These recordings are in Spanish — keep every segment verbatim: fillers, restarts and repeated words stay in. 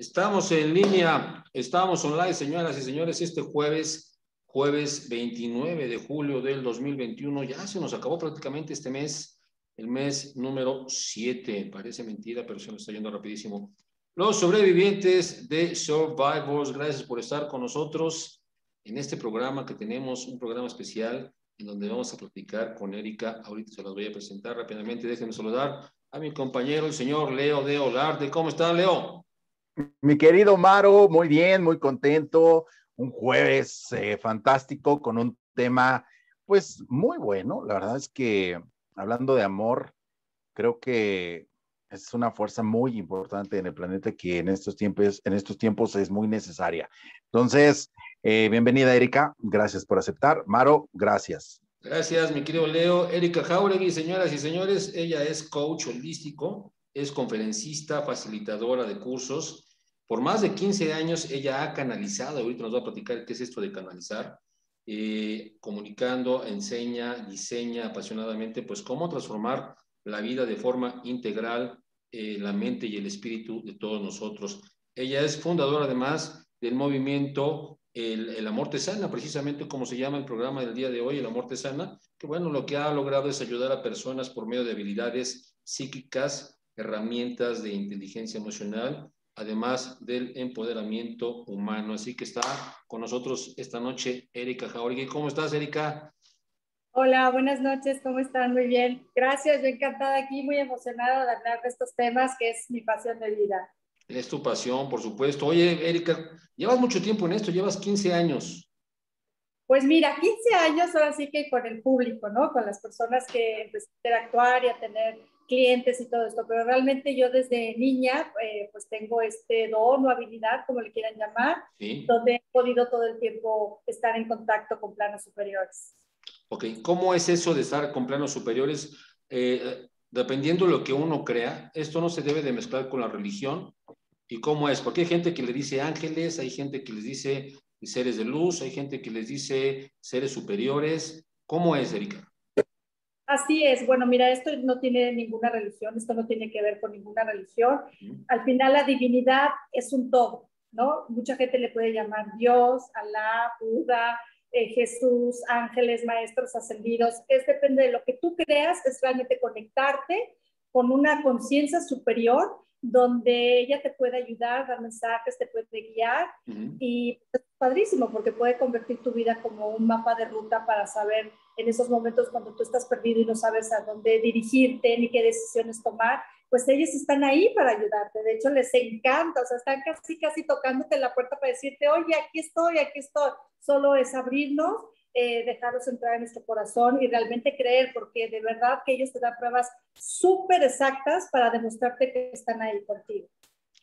Estamos en línea, estamos online, señoras y señores, este jueves, jueves veintinueve de julio del dos mil veintiuno. Ya se nos acabó prácticamente este mes, el mes número siete. Parece mentira, pero se nos está yendo rapidísimo. Los sobrevivientes de Survivors, gracias por estar con nosotros en este programa que tenemos, un programa especial en donde vamos a platicar con Erika. Ahorita se las voy a presentar rápidamente. Déjenme saludar a mi compañero, el señor Leo de Olarte. ¿Cómo está, Leo? Mi querido Maro, muy bien, muy contento, un jueves eh, fantástico con un tema pues muy bueno. La verdad es que hablando de amor, creo que es una fuerza muy importante en el planeta que en estos tiempos, en estos tiempos es muy necesaria. Entonces, eh, bienvenida Erika, gracias por aceptar. Maro, gracias. Gracias mi querido Leo. Erika Jauregui, señoras y señores, ella es coach holístico, es conferencista, facilitadora de cursos. Por más de quince años ella ha canalizado, ahorita nos va a platicar qué es esto de canalizar, eh, comunicando, enseña, diseña apasionadamente, pues cómo transformar la vida de forma integral, eh, la mente y el espíritu de todos nosotros. Ella es fundadora además del movimiento el, el Amor Te Sana, precisamente como se llama el programa del día de hoy, El Amor Te Sana, que bueno, lo que ha logrado es ayudar a personas por medio de habilidades psíquicas, herramientas de inteligencia emocional, además del empoderamiento humano. Así que está con nosotros esta noche Erika Jauregui. ¿Cómo estás, Erika? Hola, buenas noches, ¿cómo están? Muy bien, gracias, yo encantada aquí, muy emocionada de hablar de estos temas que es mi pasión de vida. Es tu pasión, por supuesto. Oye, Erika, llevas mucho tiempo en esto, llevas quince años. Pues mira, quince años ahora sí que con el público, ¿no? Con las personas que empecé a interactuar y a tener clientes y todo esto, pero realmente yo desde niña eh, pues tengo este don o habilidad, como le quieran llamar, sí, donde he podido todo el tiempo estar en contacto con planos superiores. Ok, ¿cómo es eso de estar con planos superiores? Eh, dependiendo de lo que uno crea, esto no se debe de mezclar con la religión, ¿y cómo es? Porque hay gente que le dice ángeles, hay gente que les dice seres de luz, hay gente que les dice seres superiores, ¿cómo es, Erika? Así es, bueno, mira, esto no tiene ninguna religión, esto no tiene que ver con ninguna religión. Al final la divinidad es un todo, ¿no? Mucha gente le puede llamar Dios, Alá, Buda, eh, Jesús, ángeles, maestros ascendidos. Es depende de lo que tú creas, es realmente conectarte con una conciencia superior donde ella te puede ayudar, dar mensajes, te puede guiar. Uh-huh. Y es padrísimo porque puede convertir tu vida como un mapa de ruta para saber en esos momentos cuando tú estás perdido y no sabes a dónde dirigirte ni qué decisiones tomar, pues ellos están ahí para ayudarte. De hecho, les encanta, o sea, están casi, casi tocándote la puerta para decirte, oye, aquí estoy, aquí estoy. Solo es abrirnos, eh, dejarlos entrar en nuestro corazón y realmente creer, porque de verdad que ellos te dan pruebas súper exactas para demostrarte que están ahí contigo.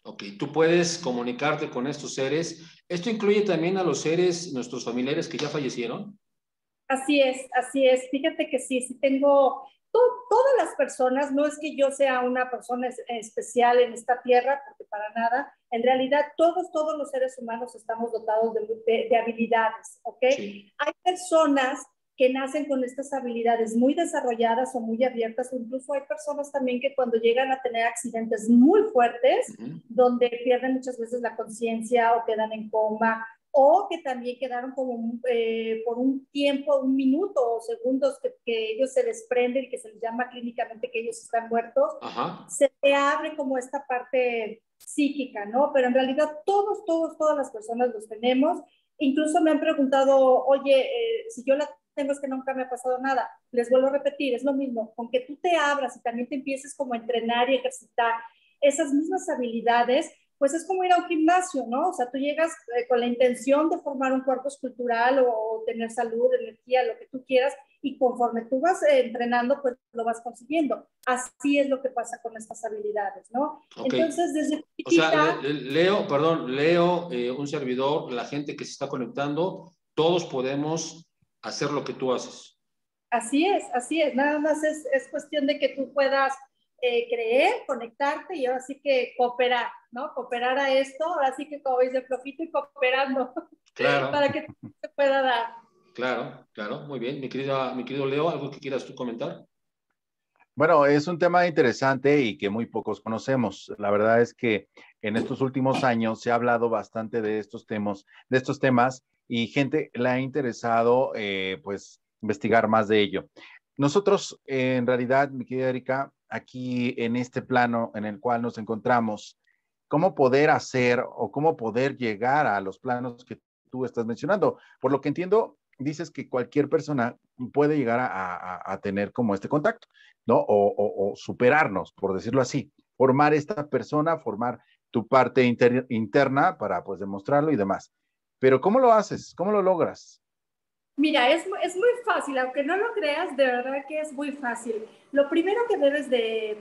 Ok, tú puedes comunicarte con estos seres. ¿Esto incluye también a los seres, nuestros familiares que ya fallecieron? Así es, así es. Fíjate que sí, sí tengo to, todas las personas, no es que yo sea una persona es, especial en esta tierra, porque para nada, en realidad todos, todos los seres humanos estamos dotados de, de, de habilidades, ¿ok? Sí. Hay personas que nacen con estas habilidades muy desarrolladas o muy abiertas, incluso hay personas también que cuando llegan a tener accidentes muy fuertes, uh-huh, donde pierden muchas veces la conciencia o quedan en coma, o que también quedaron como eh, por un tiempo, un minuto o segundos que, que ellos se desprenden y que se les llama clínicamente que ellos están muertos. Ajá. Se te abre como esta parte psíquica, ¿no? Pero en realidad todos, todos, todas las personas los tenemos. Incluso me han preguntado, oye, eh, si yo la tengo es que nunca me ha pasado nada. Les vuelvo a repetir, es lo mismo, con que tú te abras y también te empieces como a entrenar y ejercitar esas mismas habilidades, pues es como ir a un gimnasio, ¿no? O sea, tú llegas eh, con la intención de formar un cuerpo escultural o, o tener salud, energía, lo que tú quieras, y conforme tú vas eh, entrenando, pues lo vas consiguiendo. Así es lo que pasa con estas habilidades, ¿no? Okay. Entonces, desde chiquita... O sea, Leo, perdón, Leo, eh, un servidor, la gente que se está conectando, todos podemos hacer lo que tú haces. Así es, así es. Nada más es, es cuestión de que tú puedas... Eh, creer, conectarte y ahora sí que cooperar, ¿no? Cooperar a esto, ahora sí que como veis de flojito y cooperando. Claro. Para que se pueda dar. Claro, claro, muy bien. Mi querida, mi querido Leo, ¿algo que quieras tú comentar? Bueno, es un tema interesante y que muy pocos conocemos. La verdad es que en estos últimos años se ha hablado bastante de estos temas, de estos temas y gente le ha interesado eh, pues investigar más de ello. Nosotros, eh, en realidad, mi querida Erika, aquí en este plano en el cual nos encontramos, ¿cómo poder hacer o cómo poder llegar a los planos que tú estás mencionando? Por lo que entiendo, dices que cualquier persona puede llegar a, a, a tener como este contacto, ¿no? O, o, o superarnos, por decirlo así, formar esta persona, formar tu parte inter, interna para pues demostrarlo y demás. Pero ¿cómo lo haces? ¿Cómo lo logras? Mira, es, es muy fácil, aunque no lo creas, de verdad que es muy fácil. Lo primero que debes de,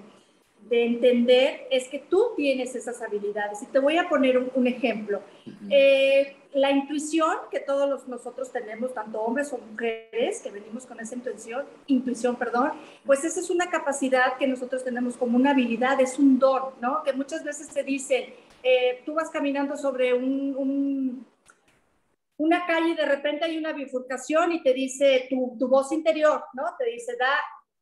de entender es que tú tienes esas habilidades. Y te voy a poner un, un ejemplo. Uh-huh. eh, la intuición que todos los, nosotros tenemos, tanto hombres o mujeres, que venimos con esa intuición, intuición, perdón, pues esa es una capacidad que nosotros tenemos como una habilidad, es un don, ¿no? Que muchas veces se dice, eh, tú vas caminando sobre un, un, una calle y de repente hay una bifurcación y te dice tu, tu voz interior, ¿no? Te dice, da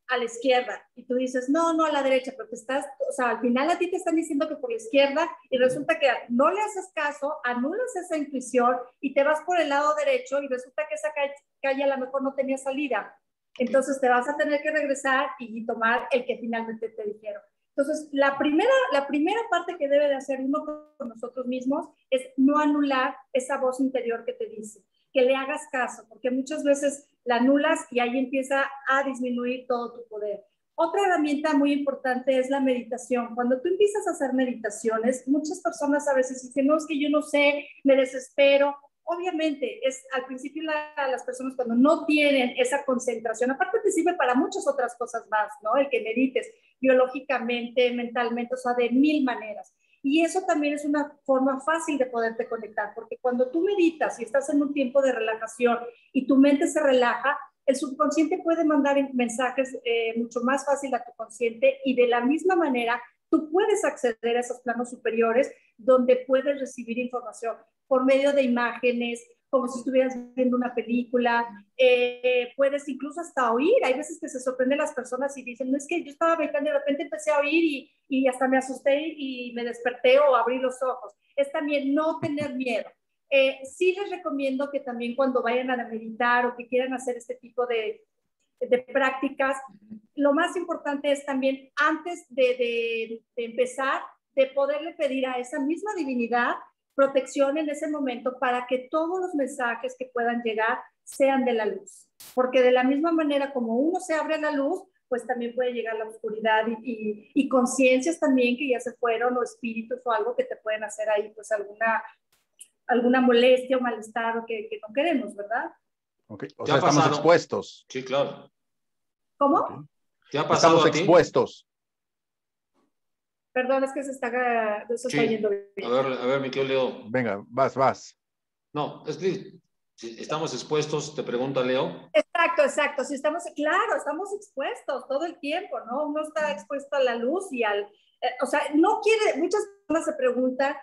a la izquierda. Y tú dices, no, no a la derecha, pero te estás, o sea, al final a ti te están diciendo que por la izquierda y resulta que no le haces caso, anulas esa intuición y te vas por el lado derecho y resulta que esa calle, calle a lo mejor no tenía salida. Entonces te vas a tener que regresar y tomar el que finalmente te dijeron. Entonces, la primera, la primera parte que debe de hacer uno con nosotros mismos es no anular esa voz interior que te dice, que le hagas caso, porque muchas veces la anulas y ahí empieza a disminuir todo tu poder. Otra herramienta muy importante es la meditación. Cuando tú empiezas a hacer meditaciones, muchas personas a veces dicen, no, es que yo no sé, me desespero. Obviamente, es, al principio la, las personas cuando no tienen esa concentración, aparte te sirve para muchas otras cosas más, ¿no? El que medites biológicamente, mentalmente, o sea, de mil maneras. Y eso también es una forma fácil de poderte conectar, porque cuando tú meditas y estás en un tiempo de relajación y tu mente se relaja, el subconsciente puede mandar mensajes eh, mucho más fácil a tu consciente y de la misma manera tú puedes acceder a esos planos superiores donde puedes recibir información por medio de imágenes, como si estuvieras viendo una película, eh, puedes incluso hasta oír. Hay veces que se sorprenden las personas y dicen, no, es que yo estaba meditando y de repente empecé a oír y, y hasta me asusté y me desperté o abrí los ojos. Es también no tener miedo. Eh, sí les recomiendo que también cuando vayan a meditar o que quieran hacer este tipo de, de prácticas, lo más importante es también antes de, de, de empezar, de poderle pedir a esa misma divinidad protección en ese momento para que todos los mensajes que puedan llegar sean de la luz. Porque de la misma manera como uno se abre a la luz, pues también puede llegar la oscuridad y, y, y conciencias también que ya se fueron o espíritus o algo que te pueden hacer ahí pues alguna, alguna molestia o malestar o que, que no queremos, ¿verdad? Okay. O sea, estamos pasado? expuestos. Sí, claro. ¿Cómo? Okay. ¿Te ha pasado estamos a ti? expuestos. Perdón, es que se está, se está sí. yendo bien. A ver, a ver, mi querido Leo. Venga, vas, vas. No, es que estamos expuestos, te pregunta Leo. Exacto, exacto. Si estamos, claro, estamos expuestos todo el tiempo, ¿no? Uno está expuesto a la luz y al... Eh, o sea, no quiere... Muchas personas se preguntan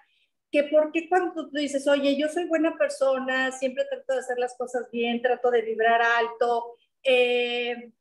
que por qué cuando tú dices, oye, yo soy buena persona, siempre trato de hacer las cosas bien, trato de vibrar alto, eh...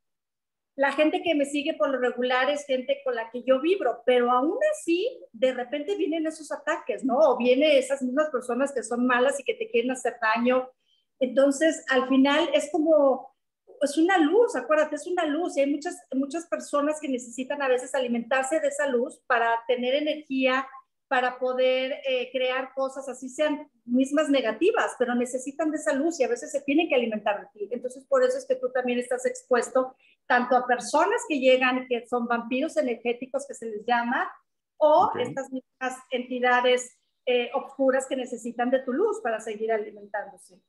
La gente que me sigue por lo regular es gente con la que yo vibro, pero aún así, de repente vienen esos ataques, ¿no? O vienen esas mismas personas que son malas y que te quieren hacer daño. Entonces, al final es como, es una luz, acuérdate, es una luz. Y hay muchas, muchas personas que necesitan a veces alimentarse de esa luz para tener energía, para poder eh, crear cosas, así sean mismas negativas, pero necesitan de esa luz y a veces se tienen que alimentar de ti. Entonces, por eso es que tú también estás expuesto tanto a personas que llegan, que son vampiros energéticos, que se les llama, o okay. estas mismas entidades eh, oscuras que necesitan de tu luz para seguir alimentándose.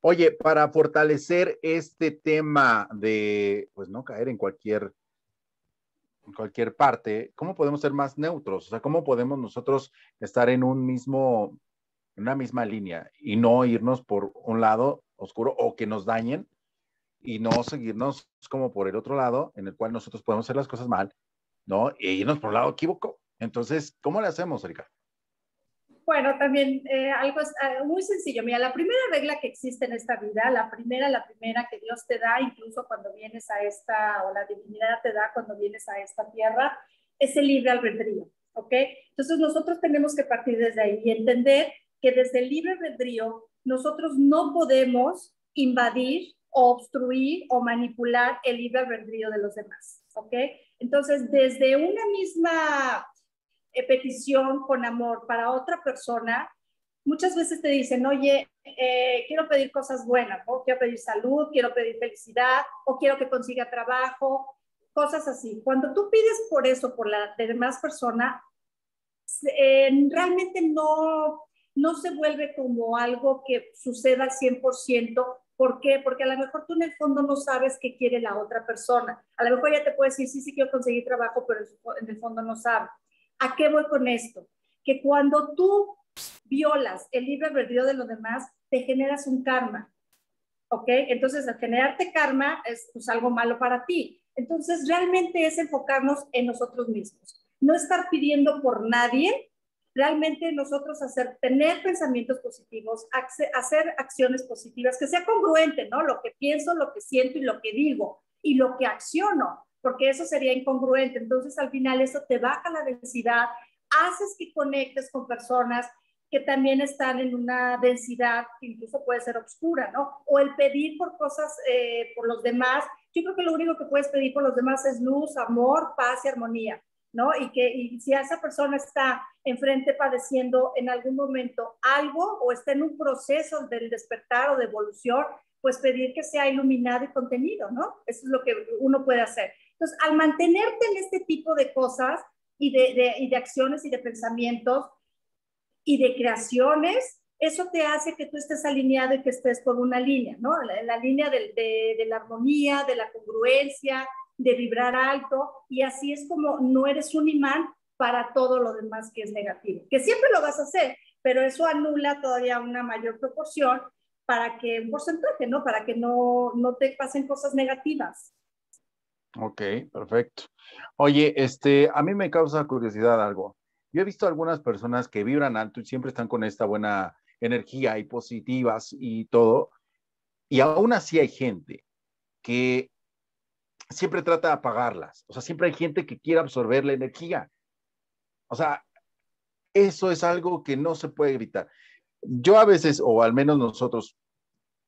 Oye, para fortalecer este tema de, pues, no caer en cualquier, en cualquier parte, ¿cómo podemos ser más neutros? O sea, ¿cómo podemos nosotros estar en un mismo, en una misma línea y no irnos por un lado oscuro o que nos dañen? Y no seguirnos como por el otro lado, en el cual nosotros podemos hacer las cosas mal, ¿no? E irnos por el lado equívoco. Entonces, ¿cómo le hacemos, Erika? Bueno, también eh, algo eh, muy sencillo. Mira, la primera regla que existe en esta vida, la primera, la primera que Dios te da, incluso cuando vienes a esta, o la divinidad te da cuando vienes a esta tierra, es el libre albedrío, ¿ok? Entonces nosotros tenemos que partir desde ahí y entender que desde el libre albedrío nosotros no podemos invadir o obstruir o manipular el libre albedrío de los demás, ¿ok? Entonces, desde una misma eh, petición con amor para otra persona, muchas veces te dicen, oye, eh, quiero pedir cosas buenas, ¿no? Quiero pedir salud, quiero pedir felicidad, o quiero que consiga trabajo, cosas así. Cuando tú pides por eso, por la demás persona, eh, realmente no, no se vuelve como algo que suceda al cien por ciento. ¿Por qué? Porque a lo mejor tú en el fondo no sabes qué quiere la otra persona. A lo mejor ya te puede decir, sí, sí quiero conseguir trabajo, pero en el fondo no sabe. ¿A qué voy con esto? Que cuando tú violas el libre albedrío de los demás, te generas un karma, ¿ok? Entonces, al generarte karma es pues, algo malo para ti. Entonces, realmente es enfocarnos en nosotros mismos. No estar pidiendo por nadie, realmente nosotros hacer, tener pensamientos positivos, hacer acciones positivas, que sea congruente, ¿no? Lo que pienso, lo que siento y lo que digo, y lo que acciono, porque eso sería incongruente. Entonces, al final, eso te baja la densidad, haces que conectes con personas que también están en una densidad que incluso puede ser oscura, ¿no? O el pedir por cosas, eh, por los demás. Yo creo que lo único que puedes pedir por los demás es luz, amor, paz y armonía, ¿no? Y que y si esa persona está enfrente padeciendo en algún momento algo o está en un proceso del despertar o de evolución, pues pedir que sea iluminado y contenido, ¿no? Eso es lo que uno puede hacer. Entonces, al mantenerte en este tipo de cosas y de, de, y de acciones y de pensamientos y de creaciones, eso te hace que tú estés alineado y que estés por una línea, ¿no? La, la línea del, de, de la armonía, de la congruencia, de vibrar alto, y así es como no eres un imán para todo lo demás que es negativo, que siempre lo vas a hacer, pero eso anula todavía una mayor proporción para que, un porcentaje, ¿no? Para que no, no te pasen cosas negativas. Ok, perfecto. Oye, este, a mí me causa curiosidad algo. Yo he visto algunas personas que vibran alto y siempre están con esta buena energía y positivas y todo, y aún así hay gente que siempre trata de apagarlas. O sea, siempre hay gente que quiere absorber la energía. O sea, eso es algo que no se puede evitar. Yo a veces, o al menos nosotros,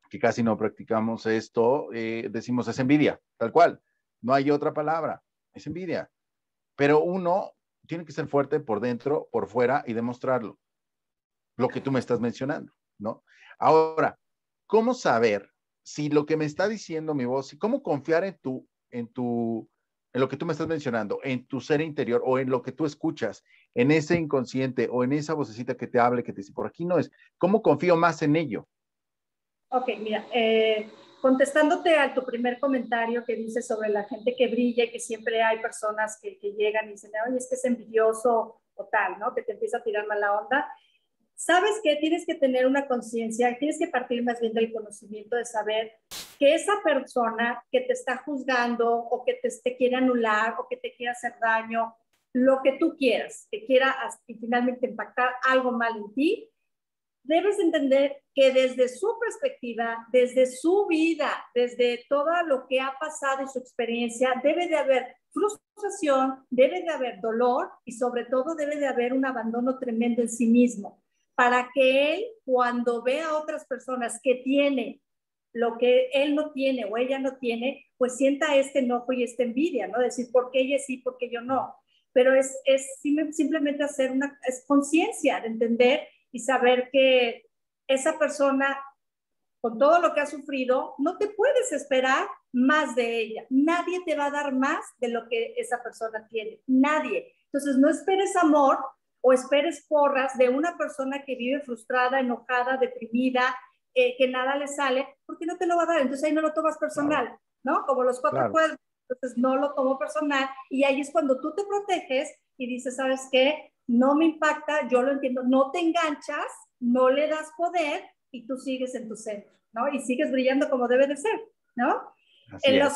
que casi no practicamos esto, eh, decimos es envidia, tal cual. No hay otra palabra, es envidia. Pero uno tiene que ser fuerte por dentro, por fuera y demostrarlo. Lo que tú me estás mencionando, ¿no? Ahora, ¿cómo saber si lo que me está diciendo mi voz, y cómo confiar en tu en tu, en lo que tú me estás mencionando, en tu ser interior o en lo que tú escuchas, en ese inconsciente o en esa vocecita que te hable, que te dice, por aquí no es? ¿Cómo confío más en ello? Ok, mira, eh, contestándote a tu primer comentario que dices sobre la gente que brilla y que siempre hay personas que, que llegan y dicen, oye, es que es envidioso o tal, ¿no? Que te empieza a tirar mala onda. ¿Sabes qué? Tienes que tener una conciencia, tienes que partir más bien del conocimiento de saber que esa persona que te está juzgando o que te, te quiere anular o que te quiere hacer daño, lo que tú quieras, que quiera y finalmente impactar algo mal en ti, debes entender que desde su perspectiva, desde su vida, desde todo lo que ha pasado y su experiencia, debe de haber frustración, debe de haber dolor y sobre todo debe de haber un abandono tremendo en sí mismo, para que él, cuando vea a otras personas que tienen lo que él no tiene o ella no tiene, pues sienta este enojo y esta envidia, ¿no? Decir, ¿por qué ella sí, por qué yo no? Pero es, es simplemente hacer una conciencia de entender y saber que esa persona, con todo lo que ha sufrido, no te puedes esperar más de ella. Nadie te va a dar más de lo que esa persona tiene. Nadie. Entonces, no esperes amor o esperes porras de una persona que vive frustrada, enojada, deprimida, eh, que nada le sale, porque no te lo va a dar. Entonces ahí no lo tomas personal, ¿no? Como los cuatro claro. cuerpos, entonces no lo tomo personal. Y ahí es cuando tú te proteges y dices, ¿sabes qué? No me impacta, yo lo entiendo. No te enganchas, no le das poder y tú sigues en tu centro, ¿no? Y sigues brillando como debe de ser, ¿no? Así en es. Los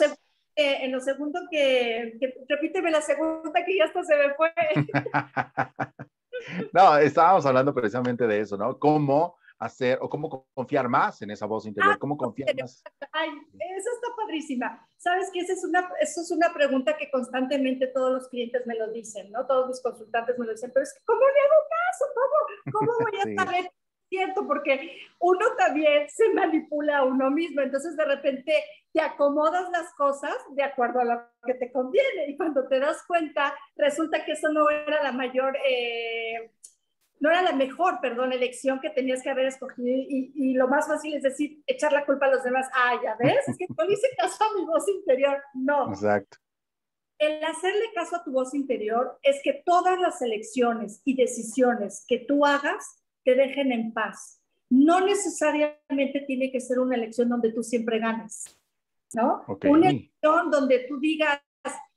Eh, en lo segundo que, que, repíteme la segunda que ya hasta se me fue. No, estábamos hablando precisamente de eso, ¿no? Cómo hacer o cómo confiar más en esa voz interior, ah, cómo confiar pero, más. Ay, eso está padrísima. Sabes que esa es una, eso es una pregunta que constantemente todos los clientes me lo dicen, ¿no? Todos mis consultantes me lo dicen, pero es que ¿cómo le hago caso? ¿Cómo, cómo voy a sí. saber? Cierto, porque uno también se manipula a uno mismo, entonces de repente te acomodas las cosas de acuerdo a lo que te conviene y cuando te das cuenta resulta que eso no era la mayor, eh, no era la mejor, perdón, elección que tenías que haber escogido y, y lo más fácil es decir, echar la culpa a los demás, ah, ya ves, es que no hice caso a mi voz interior, no. Exacto. El hacerle caso a tu voz interior es que todas las elecciones y decisiones que tú hagas te dejen en paz. No necesariamente tiene que ser una elección donde tú siempre ganes, ¿no? Okay. Una elección donde tú digas,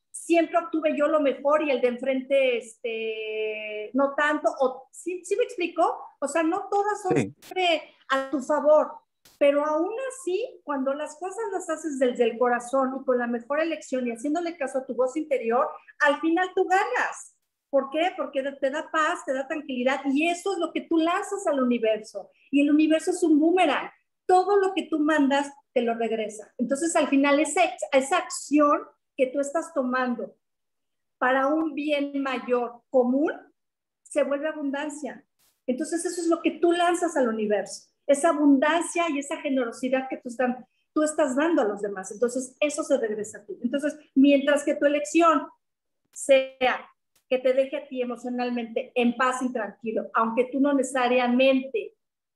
siempre obtuve yo lo mejor y el de enfrente este, no tanto. O, ¿sí, ¿sí me explico? O sea, no todas son sí. siempre a tu favor, pero aún así, cuando las cosas las haces desde el corazón y con la mejor elección y haciéndole caso a tu voz interior, al final tú ganas. ¿Por qué? Porque te da paz, te da tranquilidad y eso es lo que tú lanzas al universo. Y el universo es un boomerang. Todo lo que tú mandas te lo regresa. Entonces, al final, esa, esa acción que tú estás tomando para un bien mayor común se vuelve abundancia. Entonces, eso es lo que tú lanzas al universo. Esa abundancia y esa generosidad que tú estás, tú estás dando a los demás. Entonces, eso se regresa a ti. Entonces, mientras que tu elección sea que te deje a ti emocionalmente en paz y tranquilo, aunque tú no necesariamente,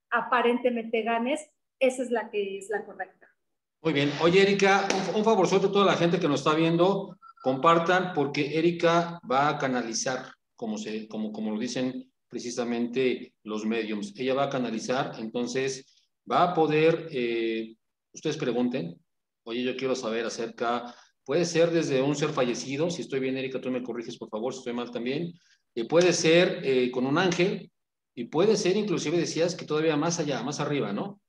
aparentemente ganes, esa es la que es la correcta. Muy bien. Oye, Erika, un, un favor, sobre todo a la gente que nos está viendo, compartan, porque Erika va a canalizar, como, se, como, como lo dicen precisamente los mediums. Ella va a canalizar, entonces va a poder, eh, ustedes pregunten, oye, yo quiero saber acerca... Puede ser desde un ser fallecido, si estoy bien, Erika, tú me corriges, por favor, si estoy mal también. Eh, puede ser eh, con un ángel y puede ser, inclusive decías, que todavía más allá, más arriba, ¿no?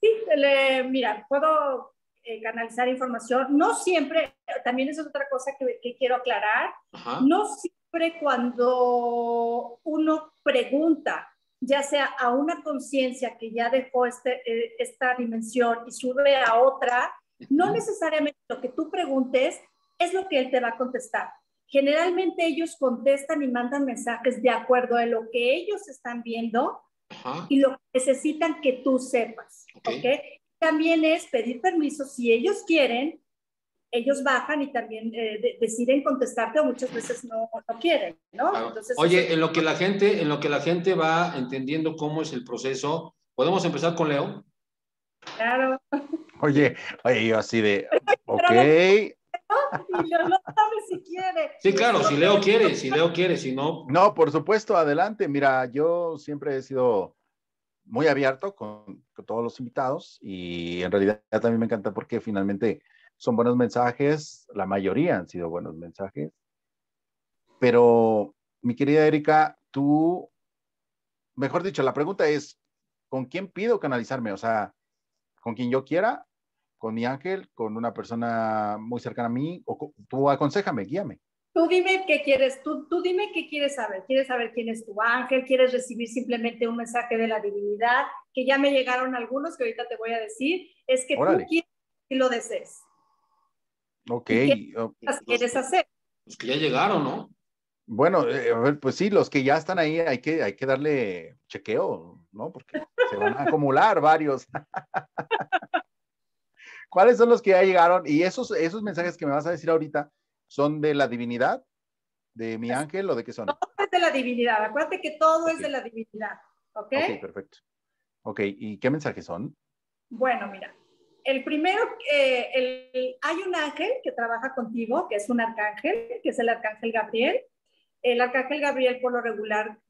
Sí, le, mira, puedo eh, canalizar información. No siempre, también es otra cosa que, que quiero aclarar. Ajá. No siempre cuando uno pregunta, ya sea a una conciencia que ya dejó este, eh, esta dimensión y sube a otra, no necesariamente lo que tú preguntes es lo que él te va a contestar. Generalmente ellos contestan y mandan mensajes de acuerdo a lo que ellos están viendo Ajá. y lo que necesitan que tú sepas. Okay. ¿Okay? También es pedir permiso. Si ellos quieren, ellos bajan y también eh, de deciden contestarte o muchas veces no, no quieren, ¿no? Claro. Entonces, oye, en lo que la gente, en lo que la gente va entendiendo cómo es el proceso, ¿podemos empezar con Leo? Claro. Oye, oye, yo así de, ok. No, no, no sabe si quiere. Sí, claro, si Leo quiere, si Leo quiere, si no. No, por supuesto, adelante. Mira, yo siempre he sido muy abierto con, con todos los invitados y en realidad también me encanta porque finalmente son buenos mensajes, la mayoría han sido buenos mensajes. Pero, mi querida Erika, tú, mejor dicho, la pregunta es, ¿con quién pido canalizarme? O sea, ¿con quien yo quiera? ¿Con mi ángel? ¿Con una persona muy cercana a mí? O tú aconséjame, guíame. Tú dime qué quieres, tú, tú dime qué quieres saber. ¿Quieres saber quién es tu ángel? ¿Quieres recibir simplemente un mensaje de la divinidad? Que ya me llegaron algunos que ahorita te voy a decir. Es que Órale. Tú quieres y lo desees. Ok. ¿Qué los, quieres hacer? Los que ya llegaron, ¿no? Bueno, eh, a ver, pues sí, los que ya están ahí hay que, hay que darle chequeo, ¿no? Porque se van a acumular varios. ¿Cuáles son los que ya llegaron? Y esos, esos mensajes que me vas a decir ahorita, ¿son de la divinidad? ¿De mi ángel o de qué son? Todo es de la divinidad. Acuérdate que todo okay. es de la divinidad. ¿Ok? Ok, perfecto. Ok, ¿y qué mensajes son? Bueno, mira, el primero, eh, el, el, hay un ángel que trabaja contigo, que es un arcángel, que es el arcángel Gabriel. El arcángel Gabriel, por lo regular,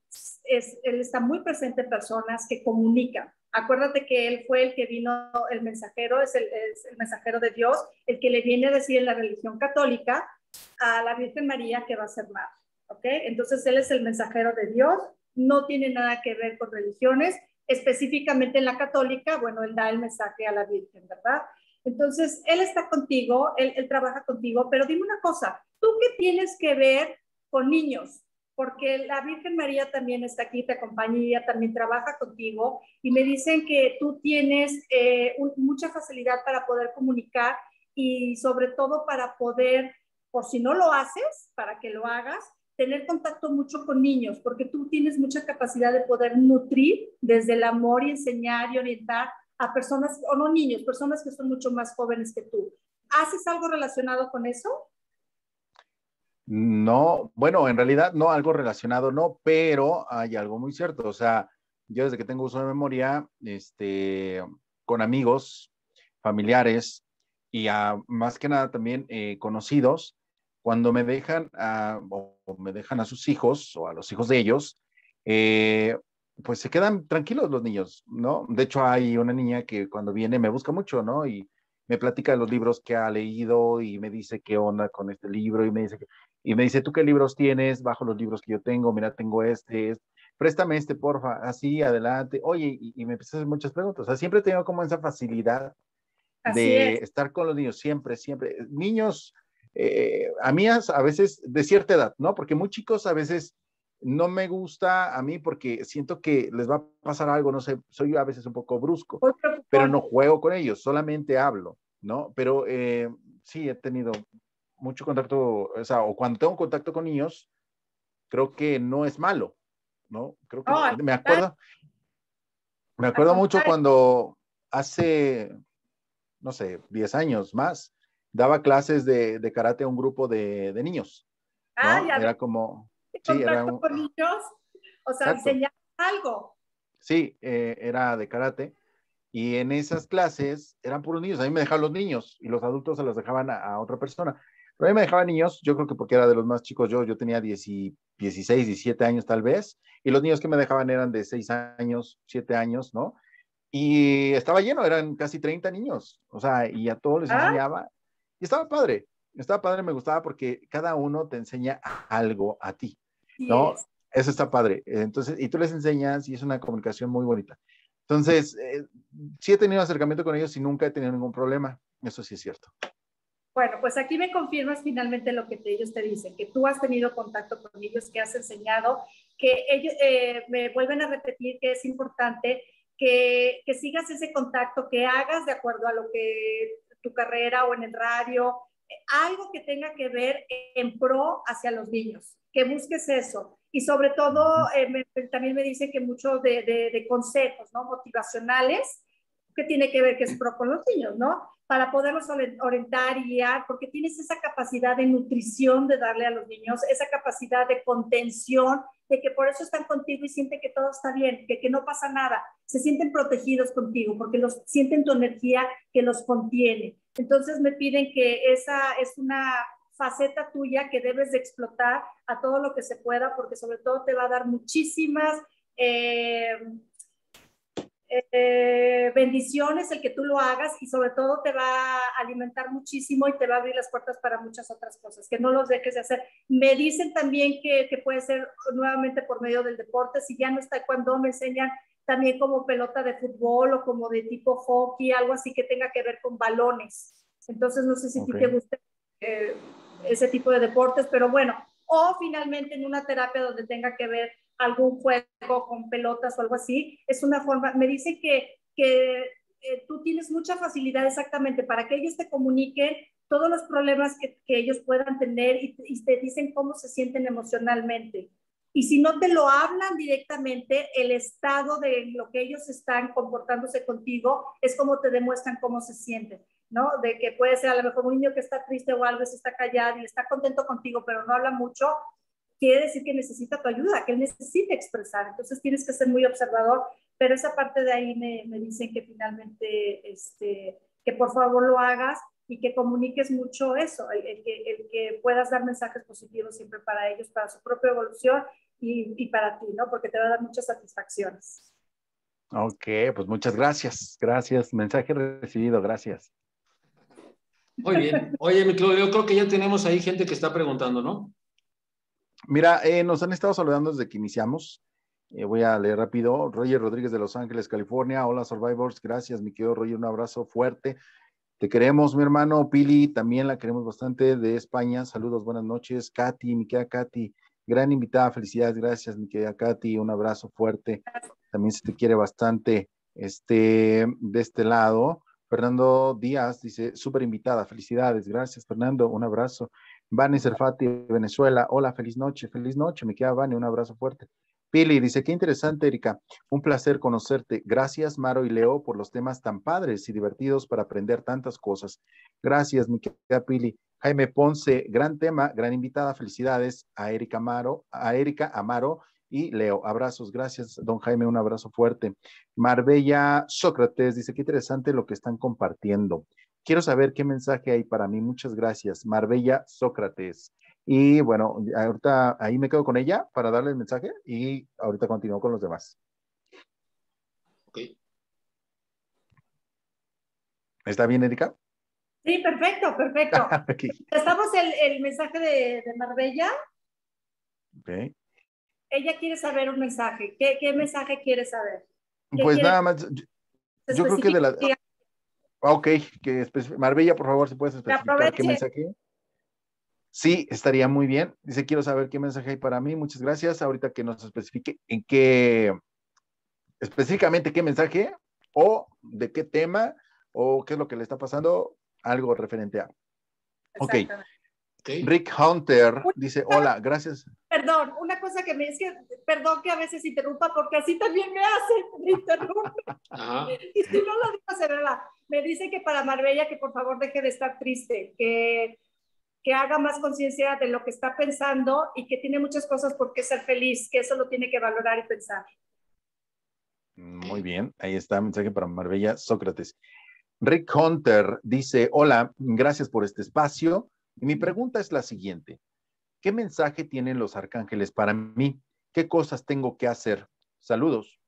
es, él está muy presente en personas que comunican. Acuérdate que él fue el que vino, el mensajero, es el, es el mensajero de Dios, el que le viene a decir en la religión católica a la Virgen María que va a ser madre, ¿ok? Entonces, él es el mensajero de Dios, no tiene nada que ver con religiones, específicamente en la católica, bueno, él da el mensaje a la Virgen, ¿verdad? Entonces, él está contigo, él, él trabaja contigo, pero dime una cosa, ¿tú qué tienes que ver con niños? porque la Virgen María también está aquí, te acompaña, ella también trabaja contigo, y me dicen que tú tienes eh, un, mucha facilidad para poder comunicar y sobre todo para poder, por si no lo haces, para que lo hagas, tener contacto mucho con niños, porque tú tienes mucha capacidad de poder nutrir desde el amor y enseñar y orientar a personas, o no niños, personas que son mucho más jóvenes que tú. ¿Haces algo relacionado con eso? No, bueno, en realidad no, algo relacionado no, pero hay algo muy cierto. O sea, yo desde que tengo uso de memoria, este, con amigos, familiares y a, más que nada también eh, conocidos, cuando me dejan a, o me dejan a sus hijos o a los hijos de ellos, eh, pues se quedan tranquilos los niños, ¿no? De hecho, hay una niña que cuando viene me busca mucho, ¿no? Y me platica de los libros que ha leído y me dice qué onda con este libro y me dice, que, y me dice, ¿tú qué libros tienes? Bajo los libros que yo tengo, mira, tengo este, este. Préstame este, porfa, así, adelante. Oye, y, y me empiezan a hacer muchas preguntas. O sea, siempre he tenido como esa facilidad así de es. estar con los niños, siempre, siempre. Niños, eh, a mí a veces de cierta edad, ¿no? Porque muy chicos a veces no me gusta a mí porque siento que les va a pasar algo, no sé, soy a veces un poco brusco, pero no juego con ellos, solamente hablo, ¿no? Pero eh, sí, he tenido mucho contacto, o sea, o cuando tengo contacto con niños, creo que no es malo, ¿no? Creo que oh, me acuerdo, me acuerdo mucho cuando hace, no sé, diez años más, daba clases de, de karate a un grupo de, de niños, ¿no? Ah, ya era como... Sí, era un... con niños, o sea, enseñar algo. Sí, eh, era de karate y en esas clases eran puros niños. A mí me dejaban los niños y los adultos se los dejaban a, a otra persona. Pero a mí me dejaban niños, yo creo que porque era de los más chicos. Yo, yo tenía dieciséis, diecisiete años tal vez, y los niños que me dejaban eran de seis años, siete años, ¿no? Y estaba lleno, eran casi treinta niños, o sea, y a todos les ¿Ah? enseñaba. Y estaba padre, estaba padre, me gustaba porque cada uno te enseña algo a ti. No, yes. Eso está padre. Entonces, y tú les enseñas y es una comunicación muy bonita. Entonces, eh, sí he tenido acercamiento con ellos y nunca he tenido ningún problema. Eso sí es cierto. Bueno, pues aquí me confirmas finalmente lo que te, ellos te dicen, que tú has tenido contacto con ellos, que has enseñado, que ellos eh, me vuelven a repetir que es importante que, que sigas ese contacto, que hagas de acuerdo a lo que tu carrera o en el radio, algo que tenga que ver en pro hacia los niños, que busques eso. Y sobre todo, eh, me, también me dicen que mucho de, de, de consejos, ¿no? Motivacionales, que tiene que ver que es pro con los niños, ¿no? Para poderlos orientar y guiar, porque tienes esa capacidad de nutrición de darle a los niños, esa capacidad de contención, de que por eso están contigo y sienten que todo está bien, que, que no pasa nada. Se sienten protegidos contigo porque los, sienten tu energía que los contiene. Entonces me piden que esa es una faceta tuya que debes de explotar a todo lo que se pueda, porque sobre todo te va a dar muchísimas eh, eh, bendiciones el que tú lo hagas, y sobre todo te va a alimentar muchísimo y te va a abrir las puertas para muchas otras cosas, que no los dejes de hacer. Me dicen también que, que puede ser nuevamente por medio del deporte, si ya no está cuando me enseñan también como pelota de fútbol o como de tipo hockey, algo así que tenga que ver con balones. Entonces, no sé si okay. te gusta eh, ese tipo de deportes, pero bueno, o finalmente en una terapia donde tenga que ver algún juego con pelotas o algo así, es una forma, me dice que, que eh, tú tienes mucha facilidad exactamente para que ellos te comuniquen todos los problemas que, que ellos puedan tener y, y te dicen cómo se sienten emocionalmente. Y si no te lo hablan directamente, el estado de lo que ellos están comportándose contigo es como te demuestran cómo se sienten, ¿no? De que puede ser a lo mejor un niño que está triste o algo, se está callado y está contento contigo, pero no habla mucho, quiere decir que necesita tu ayuda, que él necesita expresar. Entonces tienes que ser muy observador, pero esa parte de ahí me, me dicen que finalmente, este, que por favor lo hagas y que comuniques mucho eso, el, el, que, el que puedas dar mensajes positivos siempre para ellos, para su propia evolución, Y, y para ti, ¿no? Porque te va a dar muchas satisfacciones. Ok, pues muchas gracias, gracias, mensaje recibido, gracias. Muy bien, oye mi Claudio, yo creo que ya tenemos ahí gente que está preguntando, ¿no? Mira, eh, nos han estado saludando desde que iniciamos, eh, voy a leer rápido. Roger Rodríguez de Los Ángeles, California, hola Survivors, gracias mi querido Roger, un abrazo fuerte, te queremos mi hermano. Pili, también la queremos bastante, de España, saludos, buenas noches. Katy, mi querida Katy, Gran invitada, felicidades, gracias, mi querida Katy, un abrazo fuerte, también se te quiere bastante. Este, de este lado, Fernando Díaz dice, súper invitada, felicidades, gracias Fernando, un abrazo. Vane Serfati, Venezuela, hola, feliz noche, feliz noche, me queda Vane, un abrazo fuerte. Pili dice, qué interesante, Erika, un placer conocerte, gracias Maro y Leo por los temas tan padres y divertidos para aprender tantas cosas, gracias mi querida Pili. Jaime Ponce, gran tema, gran invitada, felicidades a Erika Amaro, a Erika Amaro y Leo, abrazos, gracias don Jaime, un abrazo fuerte. Marbella Sócrates dice, qué interesante lo que están compartiendo, quiero saber qué mensaje hay para mí, muchas gracias Marbella Sócrates. Y bueno, ahorita ahí me quedo con ella para darle el mensaje y ahorita continúo con los demás. Ok. ¿Está bien, Erika? Sí, perfecto, perfecto. Okay. Estamos el, el mensaje de, de Marbella. Ok. Ella quiere saber un mensaje. ¿Qué, qué mensaje quiere saber? Pues quiere... nada más. Yo, yo creo que de la... Ok, que Marbella, por favor, si puedes especificar qué mensaje. Sí, estaría muy bien. Dice, quiero saber qué mensaje hay para mí. Muchas gracias. Ahorita que nos especifique en qué, específicamente qué mensaje o de qué tema o qué es lo que le está pasando, algo referente a. Ok. Okay. Rick Hunter dice, hola, gracias. Perdón, una cosa que me es que, perdón que a veces interrumpa, porque así también me hacen, me interrumpen. Ah. Y si no lo digo, se me dice que para Marbella, que por favor deje de estar triste, que, que haga más conciencia de lo que está pensando y que tiene muchas cosas por qué ser feliz, que eso lo tiene que valorar y pensar. Muy bien, ahí está, mensaje para Marbella Sócrates. Rick Hunter dice, hola, gracias por este espacio. Y mi pregunta es la siguiente. ¿Qué mensaje tienen los arcángeles para mí? ¿Qué cosas tengo que hacer? Saludos.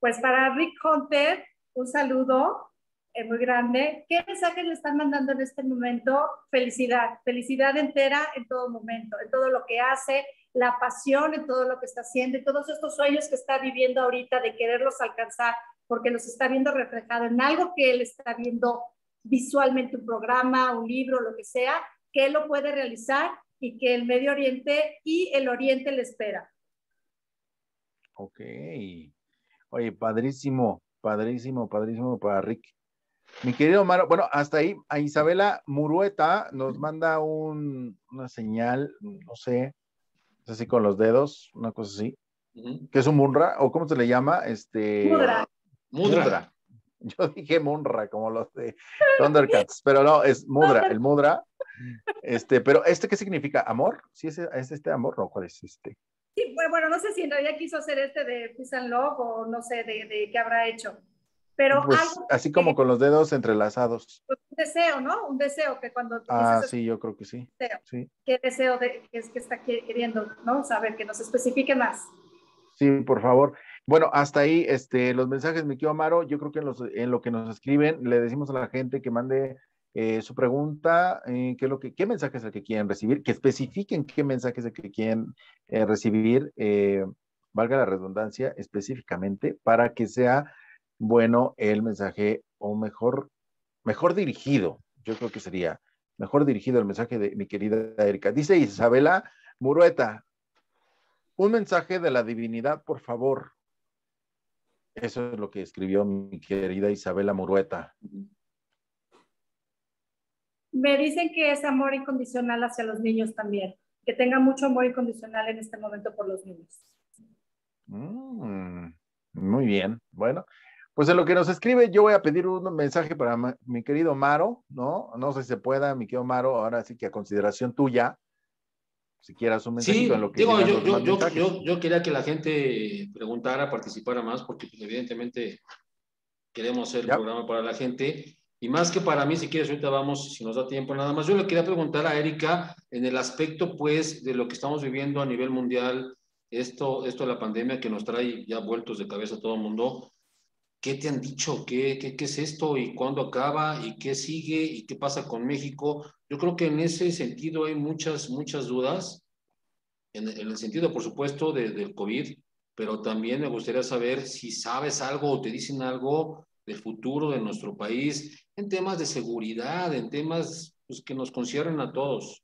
Pues para Rick Hunter, un saludo eh, muy grande. ¿Qué mensaje le están mandando en este momento? Felicidad. Felicidad entera en todo momento, en todo lo que hace, la pasión en todo lo que está haciendo, en todos estos sueños que está viviendo ahorita de quererlos alcanzar, porque los está viendo reflejado en algo que él está viendo visualmente, un programa, un libro, lo que sea, que él lo puede realizar y que el Medio Oriente y el Oriente le espera. Ok. Oye, padrísimo, padrísimo, padrísimo para Rick. Mi querido Maro, bueno, hasta ahí, a Isabela Murueta nos manda un, una señal, no sé, es así con los dedos, una cosa así, uh-huh. que es un munra, o cómo se le llama, este... Mudra. Mudra. Mudra. Yo dije Munra, como los de Thundercats, pero no, es Mudra, el Mudra. Este, pero ¿este qué significa? ¿Amor? ¿Sí es, es este amor o cuál es este? Sí, bueno, no sé si en realidad quiso hacer este de Peace and Love o no sé de, de qué habrá hecho. Pero pues, algo así que, como con los dedos entrelazados. Un deseo, ¿no? Un deseo que cuando... Ah, sí, yo creo que sí. Deseo, sí. ¿Qué deseo de, que, es, que está queriendo, no? Saber, que nos especifique más. Sí, por favor. Bueno, hasta ahí este, los mensajes, mi tío Amaro. Yo creo que en, los, en lo que nos escriben le decimos a la gente que mande eh, su pregunta, eh, qué, es lo que, qué mensaje es el que quieren recibir, que especifiquen qué mensaje es el que quieren eh, recibir, eh, valga la redundancia, específicamente, para que sea bueno el mensaje o mejor, mejor dirigido. Yo creo que sería mejor dirigido el mensaje de mi querida Erika. Dice Isabela Murueta, un mensaje de la divinidad, por favor. Eso es lo que escribió mi querida Isabela Murueta. Me dicen que es amor incondicional hacia los niños también. Que tenga mucho amor incondicional en este momento por los niños. Mm, muy bien. Bueno, pues en lo que nos escribe, yo voy a pedir un mensaje para mi querido Maro, ¿no? No sé si se pueda, mi querido Maro, ahora sí que a consideración tuya. Si quieras un mensaje. Sí, en lo que digo, yo, yo, yo, yo, yo quería que la gente preguntara, participara más, porque pues, evidentemente queremos hacer el ya. programa para la gente. Y más que para mí, si quieres, ahorita vamos, si nos da tiempo, nada más. Yo le quería preguntar a Erika en el aspecto, pues, de lo que estamos viviendo a nivel mundial, esto, esto de la pandemia que nos trae ya vueltos de cabeza a todo el mundo. ¿Qué te han dicho? ¿Qué, qué, qué es esto? ¿Y cuándo acaba? ¿Y qué sigue? ¿Y qué pasa con México? Yo creo que en ese sentido hay muchas, muchas dudas, en, en el sentido, por supuesto, de, del COVID, pero también me gustaría saber si sabes algo o te dicen algo del futuro de nuestro país, en temas de seguridad, en temas pues, que nos conciernen a todos.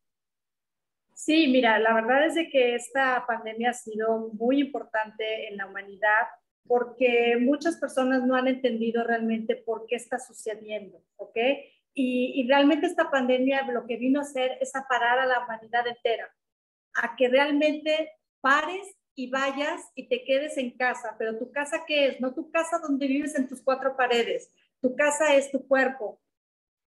Sí, mira, la verdad es de que esta pandemia ha sido muy importante en la humanidad porque muchas personas no han entendido realmente por qué está sucediendo, ¿ok? Y, y realmente esta pandemia lo que vino a hacer es a parar a la humanidad entera, a que realmente pares y vayas y te quedes en casa. Pero ¿tu casa qué es? No tu casa donde vives en tus cuatro paredes. Tu casa es tu cuerpo,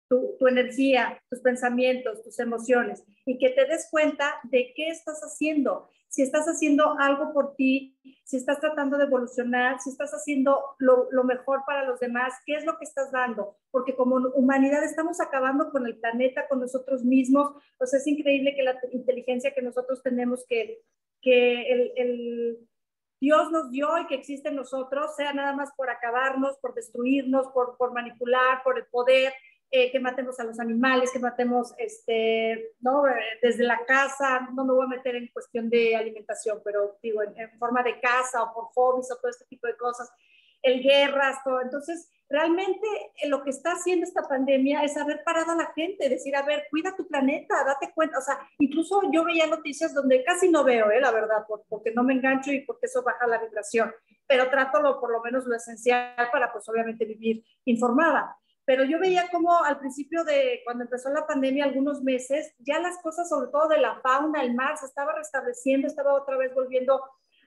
tu, tu energía, tus pensamientos, tus emociones, y que te des cuenta de qué estás haciendo. Si estás haciendo algo por ti, si estás tratando de evolucionar, si estás haciendo lo, lo mejor para los demás, ¿qué es lo que estás dando? Porque como humanidad estamos acabando con el planeta, con nosotros mismos. Pues es increíble que la inteligencia que nosotros tenemos, que, que el, el Dios nos dio y que existe en nosotros, sea nada más por acabarnos, por destruirnos, por, por manipular, por el poder. Eh, que matemos a los animales, que matemos, este, ¿no? Desde la casa, no me voy a meter en cuestión de alimentación, pero digo, en, en forma de caza o por hobbies o todo este tipo de cosas, el guerras, todo. Entonces, realmente eh, lo que está haciendo esta pandemia es haber parado a la gente, decir, a ver, cuida tu planeta, date cuenta. O sea, incluso yo veía noticias donde casi no veo, eh, la verdad, por, porque no me engancho y porque eso baja la vibración, pero trato lo, por lo menos lo esencial para, pues, obviamente vivir informada. Pero yo veía como al principio de cuando empezó la pandemia, algunos meses, ya las cosas sobre todo de la fauna, el mar, se estaba restableciendo, estaba otra vez volviendo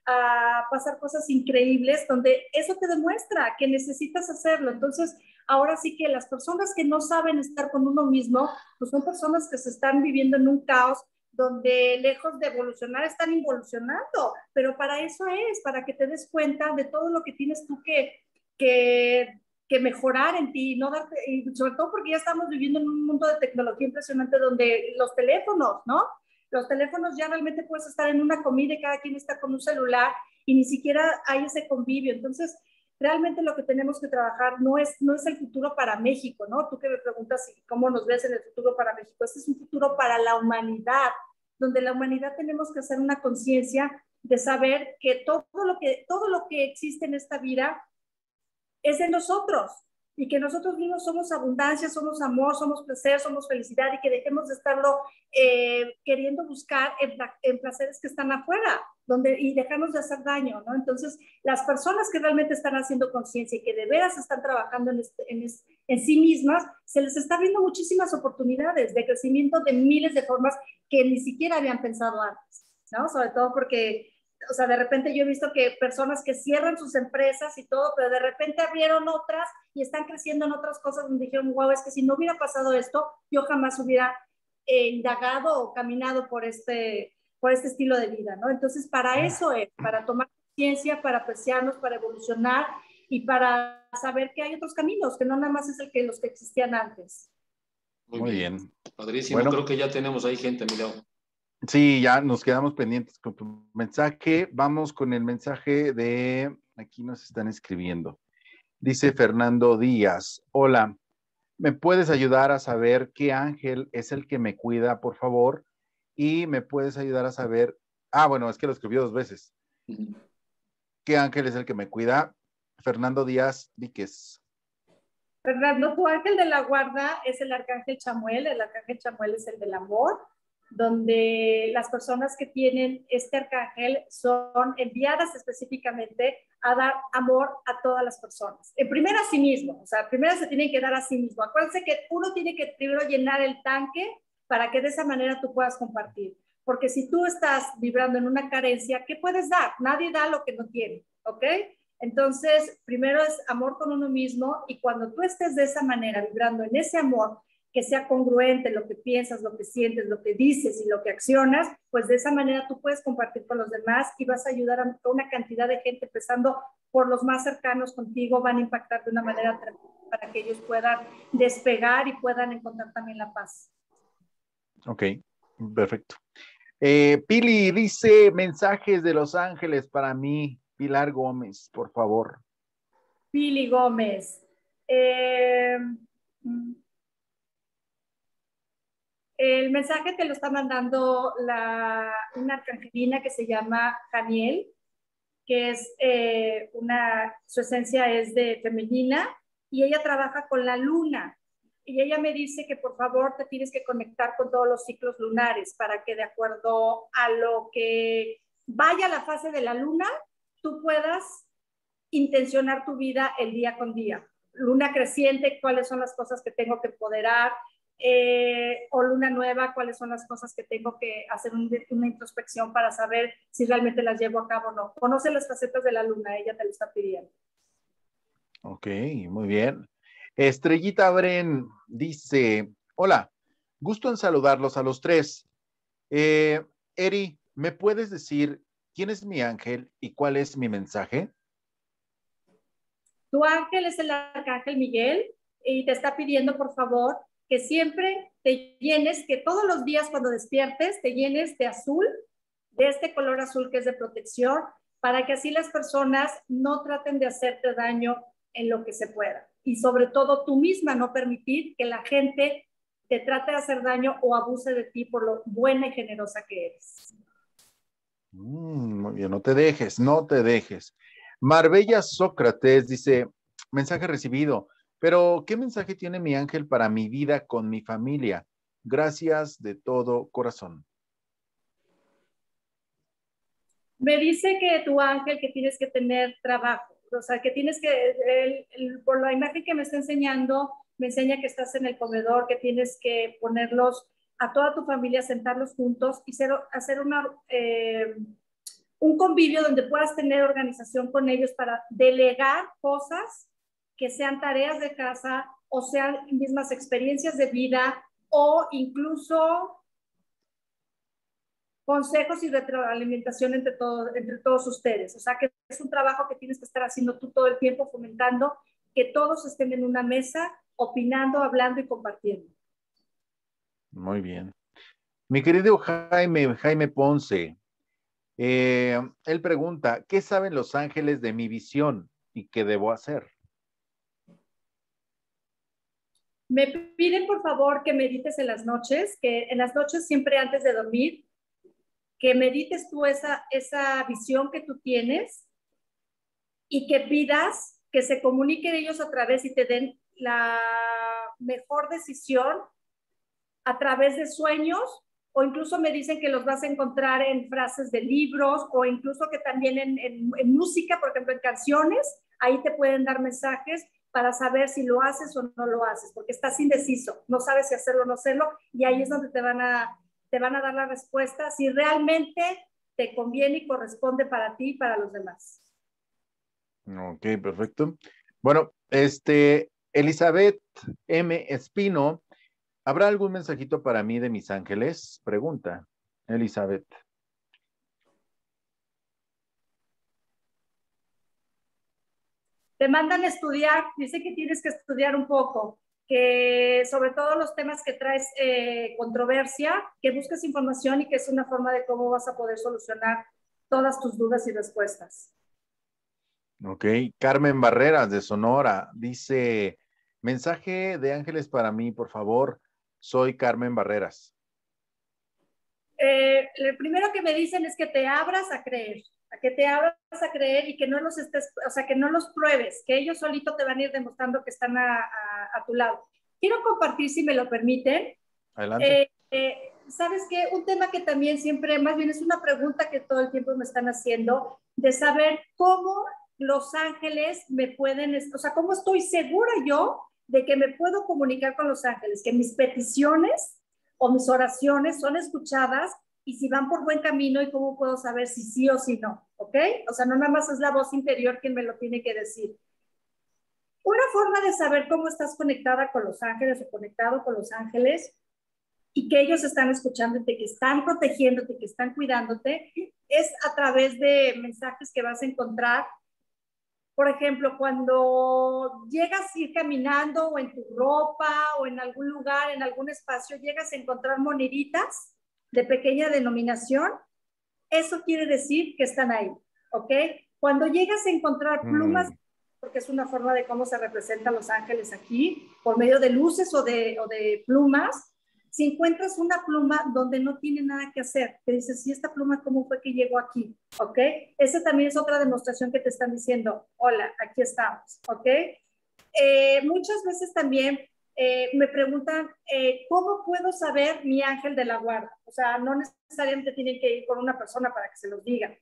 a pasar cosas increíbles, donde eso te demuestra que necesitas hacerlo. Entonces, ahora sí que las personas que no saben estar con uno mismo, pues son personas que se están viviendo en un caos, donde lejos de evolucionar, están involucionando. Pero para eso es, para que te des cuenta de todo lo que tienes tú que... que que mejorar en ti, no darte, y sobre todo porque ya estamos viviendo en un mundo de tecnología impresionante donde los teléfonos, ¿no? Los teléfonos ya realmente puedes estar en una comida y cada quien está con un celular y ni siquiera hay ese convivio. Entonces, realmente lo que tenemos que trabajar no es, no es el futuro para México, ¿no? Tú que me preguntas cómo nos ves en el futuro para México. Este es un futuro para la humanidad, donde la humanidad tenemos que hacer una conciencia de saber que todo lo que, todo lo que existe en esta vida es de nosotros, y que nosotros mismos somos abundancia, somos amor, somos placer, somos felicidad, y que dejemos de estarlo eh, queriendo buscar en, en placeres que están afuera, donde, y dejamos de hacer daño, ¿no? Entonces, las personas que realmente están haciendo conciencia y que de veras están trabajando en, este, en, es, en sí mismas, se les está abriendo muchísimas oportunidades de crecimiento de miles de formas que ni siquiera habían pensado antes, ¿no? Sobre todo porque... O sea, de repente yo he visto que personas que cierran sus empresas y todo, pero de repente abrieron otras y están creciendo en otras cosas donde dijeron, wow, es que si no hubiera pasado esto, yo jamás hubiera eh, indagado o caminado por este, por este estilo de vida, ¿no? Entonces, para eso es, para tomar conciencia, para apreciarnos, para evolucionar y para saber que hay otros caminos, que no nada más es el que los que existían antes. Muy bien. bien. Padrísimo. Bueno, creo que ya tenemos ahí gente, Milo. Sí, ya nos quedamos pendientes con tu mensaje. Vamos con el mensaje de... Aquí nos están escribiendo. Dice Fernando Díaz. Hola, ¿me puedes ayudar a saber qué ángel es el que me cuida, por favor? Y me puedes ayudar a saber... Ah, bueno, es que lo escribió dos veces. ¿Qué ángel es el que me cuida? Fernando Díaz Víquez. Fernando, tu ángel de la guarda es el Arcángel Chamuel. El Arcángel Chamuel es el del amor, donde las personas que tienen este arcángel son enviadas específicamente a dar amor a todas las personas. En primera a sí mismo, o sea, primero se tienen que dar a sí mismo. Acuérdense que uno tiene que primero llenar el tanque para que de esa manera tú puedas compartir. Porque si tú estás vibrando en una carencia, ¿qué puedes dar? Nadie da lo que no tiene, ¿ok? Entonces, primero es amor con uno mismo, y cuando tú estés de esa manera vibrando en ese amor, que sea congruente lo que piensas, lo que sientes, lo que dices y lo que accionas, pues de esa manera tú puedes compartir con los demás y vas a ayudar a una cantidad de gente, empezando por los más cercanos contigo, van a impactar de una manera tremenda para que ellos puedan despegar y puedan encontrar también la paz. Ok, perfecto. Eh, Pili dice, mensajes de Los Ángeles para mí, Pilar Gómez, por favor. Pili Gómez. Eh... El mensaje te lo está mandando la, una arcangelina que se llama Janiel, que es eh, una, su esencia es de femenina, y ella trabaja con la luna. y ella me dice que por favor te tienes que conectar con todos los ciclos lunares para que de acuerdo a lo que vaya la fase de la luna, tú puedas intencionar tu vida el día con día. Luna creciente, cuáles son las cosas que tengo que empoderar, eh, o luna nueva, cuáles son las cosas que tengo que hacer un, una introspección para saber si realmente las llevo a cabo o no. Conoce las facetas de la luna, ella te lo está pidiendo. Ok, muy bien. Estrellita Bren dice, hola, gusto en saludarlos a los tres. Eh, Eri, ¿me puedes decir quién es mi ángel y cuál es mi mensaje? Tu ángel es el Arcángel Miguel y te está pidiendo, por favor, que siempre te llenes, que todos los días cuando despiertes te llenes de azul, de este color azul que es de protección, para que así las personas no traten de hacerte daño en lo que se pueda. Y sobre todo tú misma no permitir que la gente te trate de hacer daño o abuse de ti por lo buena y generosa que eres. Mm, muy bien, no te dejes, no te dejes. Marbella Sócrates dice, mensaje recibido, pero ¿qué mensaje tiene mi ángel para mi vida con mi familia? Gracias de todo corazón. Me dice que tu ángel que tienes que tener trabajo, o sea, que tienes que, el, el, por la imagen que me está enseñando, me enseña que estás en el comedor, que tienes que ponerlos a toda tu familia, sentarlos juntos y ser, hacer una, eh, un convivio donde puedas tener organización con ellos para delegar cosas que sean tareas de casa o sean mismas experiencias de vida o incluso consejos y retroalimentación entre, todo, entre todos ustedes. O sea, que es un trabajo que tienes que estar haciendo tú todo el tiempo, fomentando que todos estén en una mesa, opinando, hablando y compartiendo. Muy bien. Mi querido Jaime, Jaime Ponce, eh, él pregunta, ¿qué saben los ángeles de mi visión y qué debo hacer? Me piden, por favor, que medites en las noches, que en las noches siempre antes de dormir, que medites tú esa, esa visión que tú tienes y que pidas que se comuniquen ellos a través y te den la mejor decisión a través de sueños o incluso me dicen que los vas a encontrar en frases de libros o incluso que también en, en, en música, por ejemplo, en canciones, ahí te pueden dar mensajes para saber si lo haces o no lo haces, porque estás indeciso, no sabes si hacerlo o no hacerlo y ahí es donde te van a... te van a dar la respuesta si realmente te conviene y corresponde para ti y para los demás. Ok, perfecto. Bueno, este, Elizabeth M. Espino, ¿habrá algún mensajito para mí de mis ángeles? Pregunta, Elizabeth. Te mandan a estudiar, dice que tienes que estudiar un poco. Que sobre todo los temas que traes eh, controversia, que busques información y que es una forma de cómo vas a poder solucionar todas tus dudas y respuestas. Ok, Carmen Barreras de Sonora dice, mensaje de ángeles para mí, por favor, soy Carmen Barreras. Eh, lo primero que me dicen es que te abras a creer, a que te abras a creer y que no los estés, o sea, que no los pruebes, que ellos solito te van a ir demostrando que están a, a, a tu lado. Quiero compartir, si me lo permiten. Adelante. Eh, eh, ¿Sabes qué? Un tema que también siempre, más bien es una pregunta que todo el tiempo me están haciendo, de saber cómo los ángeles me pueden, o sea, cómo estoy segura yo de que me puedo comunicar con los ángeles, que mis peticiones o mis oraciones son escuchadas y si van por buen camino y cómo puedo saber si sí o si no, ¿ok? O sea, no nada más es la voz interior quien me lo tiene que decir. Una forma de saber cómo estás conectada con los ángeles o conectado con los ángeles y que ellos están escuchándote, que están protegiéndote, que están cuidándote, es a través de mensajes que vas a encontrar. Por ejemplo, cuando llegas a ir caminando o en tu ropa o en algún lugar, en algún espacio, llegas a encontrar moneditas de pequeña denominación, eso quiere decir que están ahí, ¿ok? Cuando llegas a encontrar plumas, mm. porque es una forma de cómo se representan los ángeles aquí, por medio de luces o de, o de plumas, si encuentras una pluma donde no tiene nada que hacer, te dices, ¿y esta pluma cómo fue que llegó aquí? ¿Ok? Esa también es otra demostración que te están diciendo, hola, aquí estamos, ¿ok? Eh, muchas veces también Eh, me preguntan, eh, ¿cómo puedo saber mi ángel de la guarda? O sea, no necesariamente tienen que ir con una persona para que se los diga.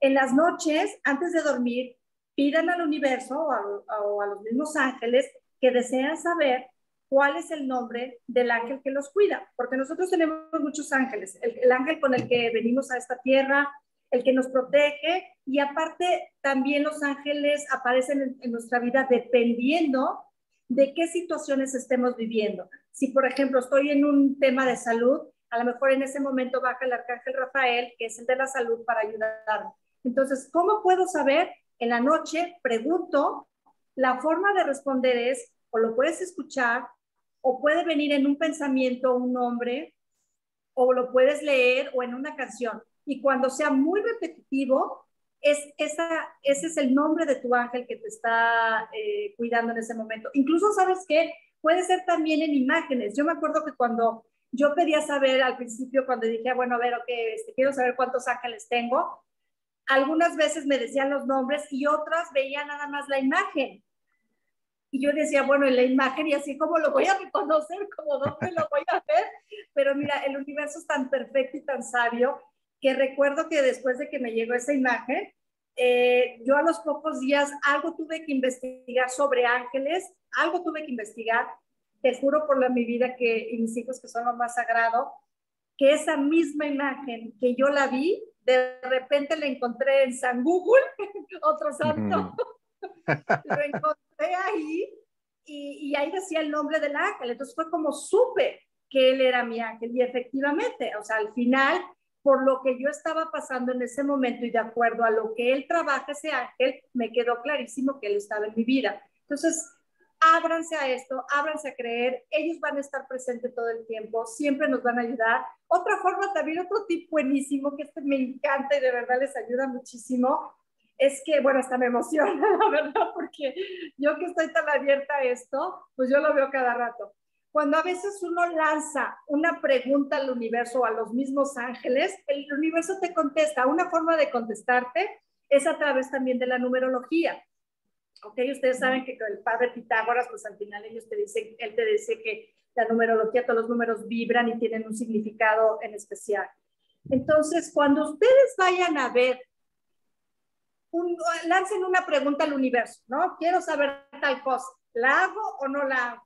En las noches, antes de dormir, pidan al universo o a, o a los mismos ángeles que desean saber cuál es el nombre del ángel que los cuida, porque nosotros tenemos muchos ángeles, el, el ángel con el que venimos a esta tierra, el que nos protege, y aparte también los ángeles aparecen en, en nuestra vida dependiendo de qué situaciones estemos viviendo. Si, por ejemplo, estoy en un tema de salud, a lo mejor en ese momento baja el arcángel Raziel, que es el de la salud, para ayudarme. Entonces, ¿cómo puedo saber? En la noche pregunto, la forma de responder es, o lo puedes escuchar, o puede venir en un pensamiento un nombre, o lo puedes leer, o en una canción. Y cuando sea muy repetitivo, es esa, ese es el nombre de tu ángel que te está eh, cuidando en ese momento. Incluso, ¿sabes qué? Puede ser también en imágenes. Yo me acuerdo que cuando yo pedía saber al principio, cuando dije, bueno, a ver, ok, este, quiero saber cuántos ángeles tengo, algunas veces me decían los nombres y otras veía nada más la imagen. Y yo decía, bueno, en la imagen, y así como lo voy a reconocer, como dónde lo voy a ver. Pero mira, el universo es tan perfecto y tan sabio que recuerdo que después de que me llegó esa imagen, eh, yo a los pocos días algo tuve que investigar sobre ángeles, algo tuve que investigar, te juro por la, mi vida que, y mis hijos que son lo más sagrado, que esa misma imagen que yo la vi, de repente la encontré en San Google, otro santo, mm. Lo encontré ahí, y, y ahí decía el nombre del ángel. Entonces fue como supe que él era mi ángel, y efectivamente, o sea, al final, por lo que yo estaba pasando en ese momento y de acuerdo a lo que él trabaja, ese ángel, me quedó clarísimo que él estaba en mi vida. Entonces, ábranse a esto, ábranse a creer, ellos van a estar presentes todo el tiempo, siempre nos van a ayudar. Otra forma también, otro tip buenísimo, que este me encanta y de verdad les ayuda muchísimo, es que, bueno, hasta me emociona, la verdad, porque yo que estoy tan abierta a esto, pues yo lo veo cada rato. Cuando a veces uno lanza una pregunta al universo o a los mismos ángeles, el universo te contesta. Una forma de contestarte es a través también de la numerología. Ok, ustedes saben que con el padre Pitágoras, pues al final ellos te dicen, él te dice que la numerología, todos los números vibran y tienen un significado en especial. Entonces, cuando ustedes vayan a ver, un, lancen una pregunta al universo, ¿no? Quiero saber tal cosa, ¿la hago o no la hago?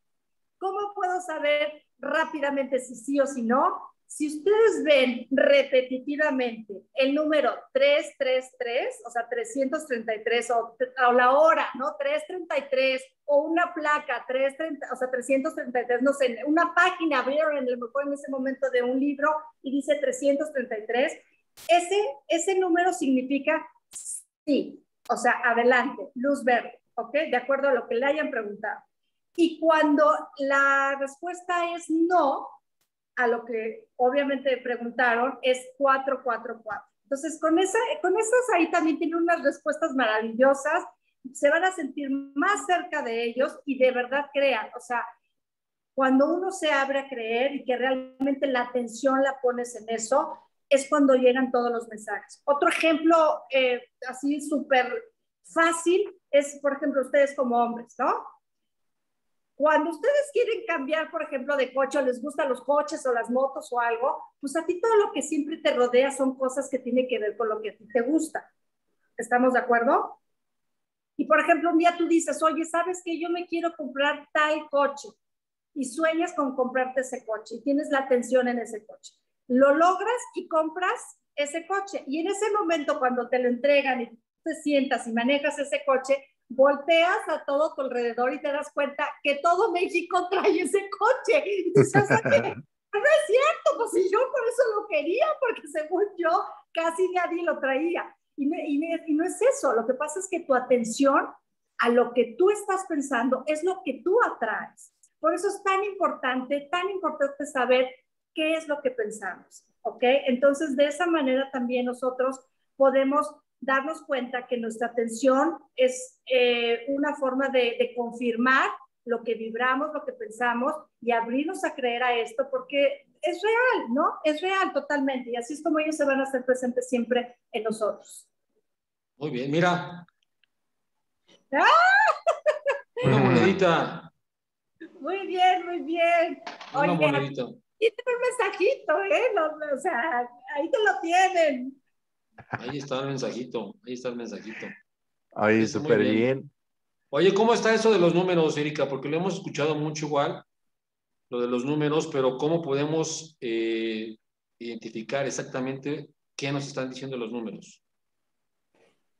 ¿Cómo puedo saber rápidamente si sí o si no? Si ustedes ven repetitivamente el número trescientos treinta y tres, o sea, trescientos treinta y tres, o, o la hora, ¿no? trescientos treinta y tres, o una placa, trescientos treinta, o sea, trescientos treinta y tres, no sé, una página abrieron en, el, en ese momento de un libro y dice trescientos treinta y tres, ese, ese número significa sí, o sea, adelante, luz verde, ¿ok? De acuerdo a lo que le hayan preguntado. Y cuando la respuesta es no, a lo que obviamente preguntaron, es cuatro cuatro cuatro. Entonces, con, esa, con esas ahí también tienen unas respuestas maravillosas, se van a sentir más cerca de ellos y de verdad crean. O sea, cuando uno se abre a creer y que realmente la atención la pones en eso, es cuando llegan todos los mensajes. Otro ejemplo eh, así súper fácil es, por ejemplo, ustedes como hombres, ¿no? Cuando ustedes quieren cambiar, por ejemplo, de coche, o les gustan los coches o las motos o algo, pues a ti todo lo que siempre te rodea son cosas que tienen que ver con lo que a ti te gusta. ¿Estamos de acuerdo? Y, por ejemplo, un día tú dices, oye, ¿sabes qué? Yo me quiero comprar tal coche. Y sueñas con comprarte ese coche y tienes la atención en ese coche. Lo logras y compras ese coche. Y en ese momento, cuando te lo entregan y te sientas y manejas ese coche, volteas a todo tu alrededor y te das cuenta que todo México trae ese coche. Y tú sabes que no es cierto, pues si yo por eso lo quería, porque según yo casi nadie lo traía. Y no, y, y no es eso, lo que pasa es que tu atención a lo que tú estás pensando es lo que tú atraes. Por eso es tan importante, tan importante saber qué es lo que pensamos, ¿ok? Entonces, de esa manera también nosotros podemos darnos cuenta que nuestra atención es eh, una forma de, de confirmar lo que vibramos, lo que pensamos, y abrirnos a creer a esto, porque es real, ¿no? Es real totalmente, y así es como ellos se van a hacer presentes siempre en nosotros. Muy bien, mira. ¡Ah! Una monedita. Muy bien, muy bien. Oye, tiene un mensajito, ¿eh? No, o sea, ahí te lo tienen. Ahí está el mensajito, ahí está el mensajito. Ahí, súper bien. bien. Oye, ¿cómo está eso de los números, Erika? Porque lo hemos escuchado mucho igual, lo de los números, pero ¿cómo podemos eh, identificar exactamente qué nos están diciendo los números?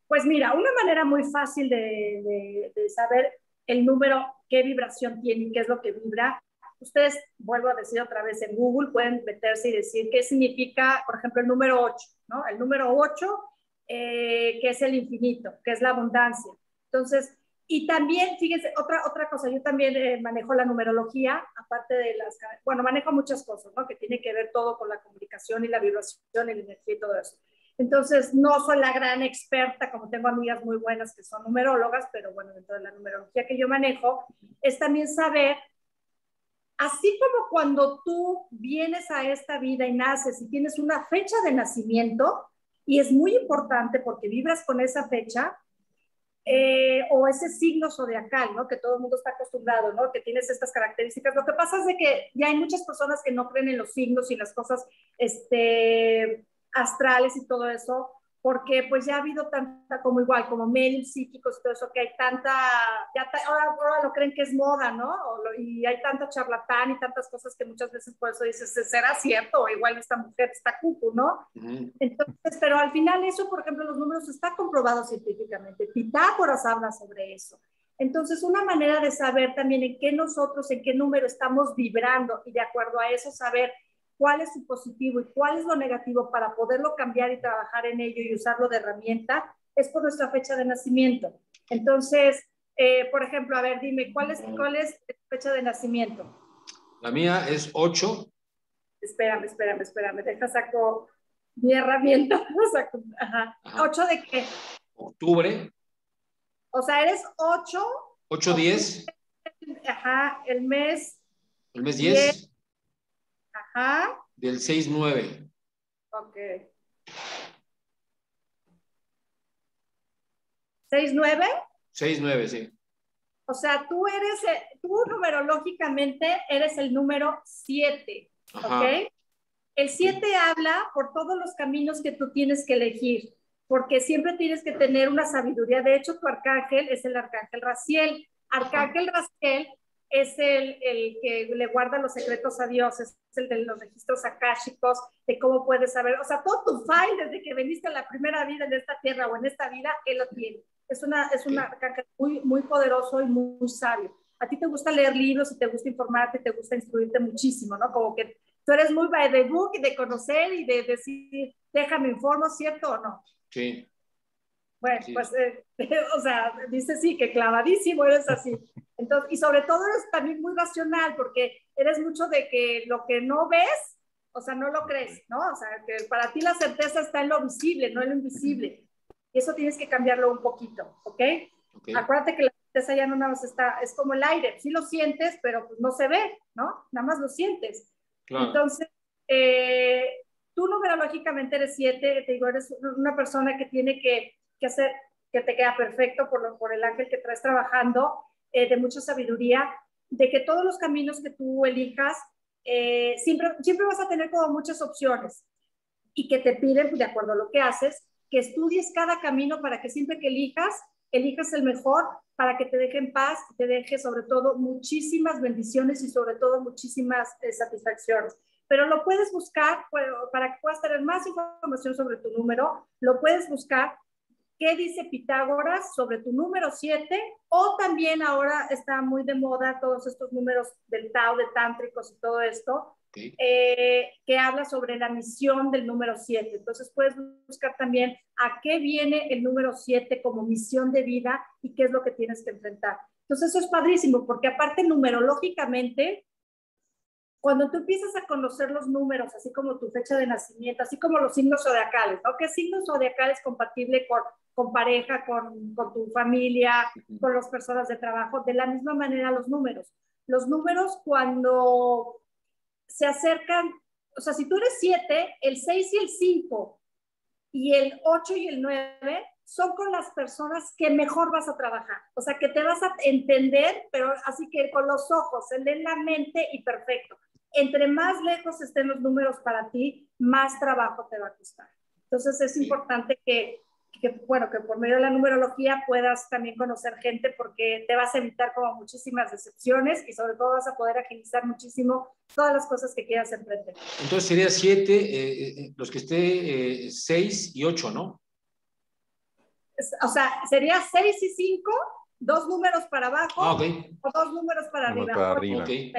Pues mira, una manera muy fácil de, de, de saber el número, qué vibración tiene, qué es lo que vibra. Ustedes, vuelvo a decir otra vez, en Google pueden meterse y decir qué significa, por ejemplo, el número ocho, ¿no? El número ocho, eh, que es el infinito, que es la abundancia. Entonces, y también, fíjense, otra, otra cosa, yo también eh, manejo la numerología, aparte de las, bueno, manejo muchas cosas, ¿no? Que tiene que ver todo con la comunicación y la vibración y la energía y todo eso. Entonces, no soy la gran experta, como tengo amigas muy buenas que son numerólogas, pero bueno, dentro de la numerología que yo manejo, es también saber, así como cuando tú vienes a esta vida y naces y tienes una fecha de nacimiento, y es muy importante porque vibras con esa fecha, eh, o ese signo zodiacal, ¿no? Que todo el mundo está acostumbrado, ¿no? Que tienes estas características. Lo que pasa es de que ya hay muchas personas que no creen en los signos y las cosas, este... astrales y todo eso, porque pues ya ha habido tanta, como igual, como medios psíquicos y todo eso, que hay tanta, ya ta, ahora, ahora lo creen que es moda, ¿no? O lo, y hay tanto charlatán y tantas cosas que muchas veces por eso dices, ¿será cierto? O igual esta mujer está cucu, ¿no? Uh-huh. Entonces, pero al final eso, por ejemplo, los números está comprobado científicamente, Pitágoras habla sobre eso. Entonces, una manera de saber también en qué nosotros, en qué número estamos vibrando y de acuerdo a eso saber cuál es su positivo y cuál es lo negativo para poderlo cambiar y trabajar en ello y usarlo de herramienta, es por nuestra fecha de nacimiento. Entonces, eh, por ejemplo, a ver, dime, ¿cuál es, cuál es tu fecha de nacimiento? La mía es ocho. Espérame, espérame, espérame, deja, saco mi herramienta. Saco, ajá. Ajá. ¿ocho de qué? Octubre. O sea, eres ocho. ocho, diez. Ajá, el mes. El mes diez. ¿Ah? Del seis nueve. Ok. ¿seis nueve? seis nueve, sí. O sea, tú eres, tú numerológicamente eres el número siete, ¿ok? El siete sí habla por todos los caminos que tú tienes que elegir, porque siempre tienes que tener una sabiduría. De hecho, tu arcángel es el arcángel Raziel. Arcángel Raziel es el, el que le guarda los secretos a Dios, es el de los registros akáshicos, de cómo puedes saber, o sea, todo tu file desde que viniste a la primera vida en esta tierra o en esta vida, él lo tiene. Es una, es un arcángel muy, muy poderoso y muy, muy sabio. A ti te gusta leer libros y te gusta informarte, te gusta instruirte muchísimo, ¿no? Como que tú eres muy by the book, de conocer y de decir, déjame informo, ¿cierto o no? Sí. Bueno, sí, pues, eh, o sea, dice sí, que clavadísimo eres así. Entonces, y sobre todo eres también muy racional, porque eres mucho de que lo que no ves, o sea, no lo crees, ¿no? O sea, que para ti la certeza está en lo visible, no en lo invisible. Y eso tienes que cambiarlo un poquito, ¿ok? Okay. Acuérdate que la certeza ya no nada más está, es como el aire, sí lo sientes, pero pues no se ve, ¿no? Nada más lo sientes. Claro. Entonces, eh, tú numerológicamente eres siete, te digo, eres una persona que tiene que, que hacer, que te queda perfecto por, lo, por el ángel que traes trabajando, Eh, de mucha sabiduría, de que todos los caminos que tú elijas, eh, siempre, siempre vas a tener como muchas opciones y que te piden, de acuerdo a lo que haces, que estudies cada camino para que siempre que elijas, elijas el mejor, para que te deje en paz, te deje sobre todo muchísimas bendiciones y sobre todo muchísimas eh, satisfacciones. Pero lo puedes buscar, para que puedas tener más información sobre tu número, lo puedes buscar. ¿Qué dice Pitágoras sobre tu número siete? O también ahora está muy de moda todos estos números del Tao, de tántricos y todo esto, okay, eh, que habla sobre la misión del número siete. Entonces puedes buscar también a qué viene el número siete como misión de vida y qué es lo que tienes que enfrentar. Entonces eso es padrísimo, porque aparte numerológicamente, cuando tú empiezas a conocer los números, así como tu fecha de nacimiento, así como los signos zodiacales, ¿no? ¿Qué signo zodiacal es compatible con, con pareja, con, con tu familia, con las personas de trabajo? De la misma manera los números. Los números cuando se acercan, o sea, si tú eres siete, el seis y el cinco, y el ocho y el nueve son con las personas que mejor vas a trabajar. O sea, que te vas a entender, pero así que con los ojos, en la mente y perfecto. Entre más lejos estén los números para ti, más trabajo te va a costar. Entonces es importante que, que, bueno, que por medio de la numerología puedas también conocer gente, porque te vas a evitar como muchísimas decepciones y sobre todo vas a poder agilizar muchísimo todas las cosas que quieras emprender. Entonces sería siete, eh, los que esté eh, seis y ocho, ¿no? O sea, sería seis y cinco, dos números para abajo, ah, okay, o dos números para arriba. Para arriba. Okay.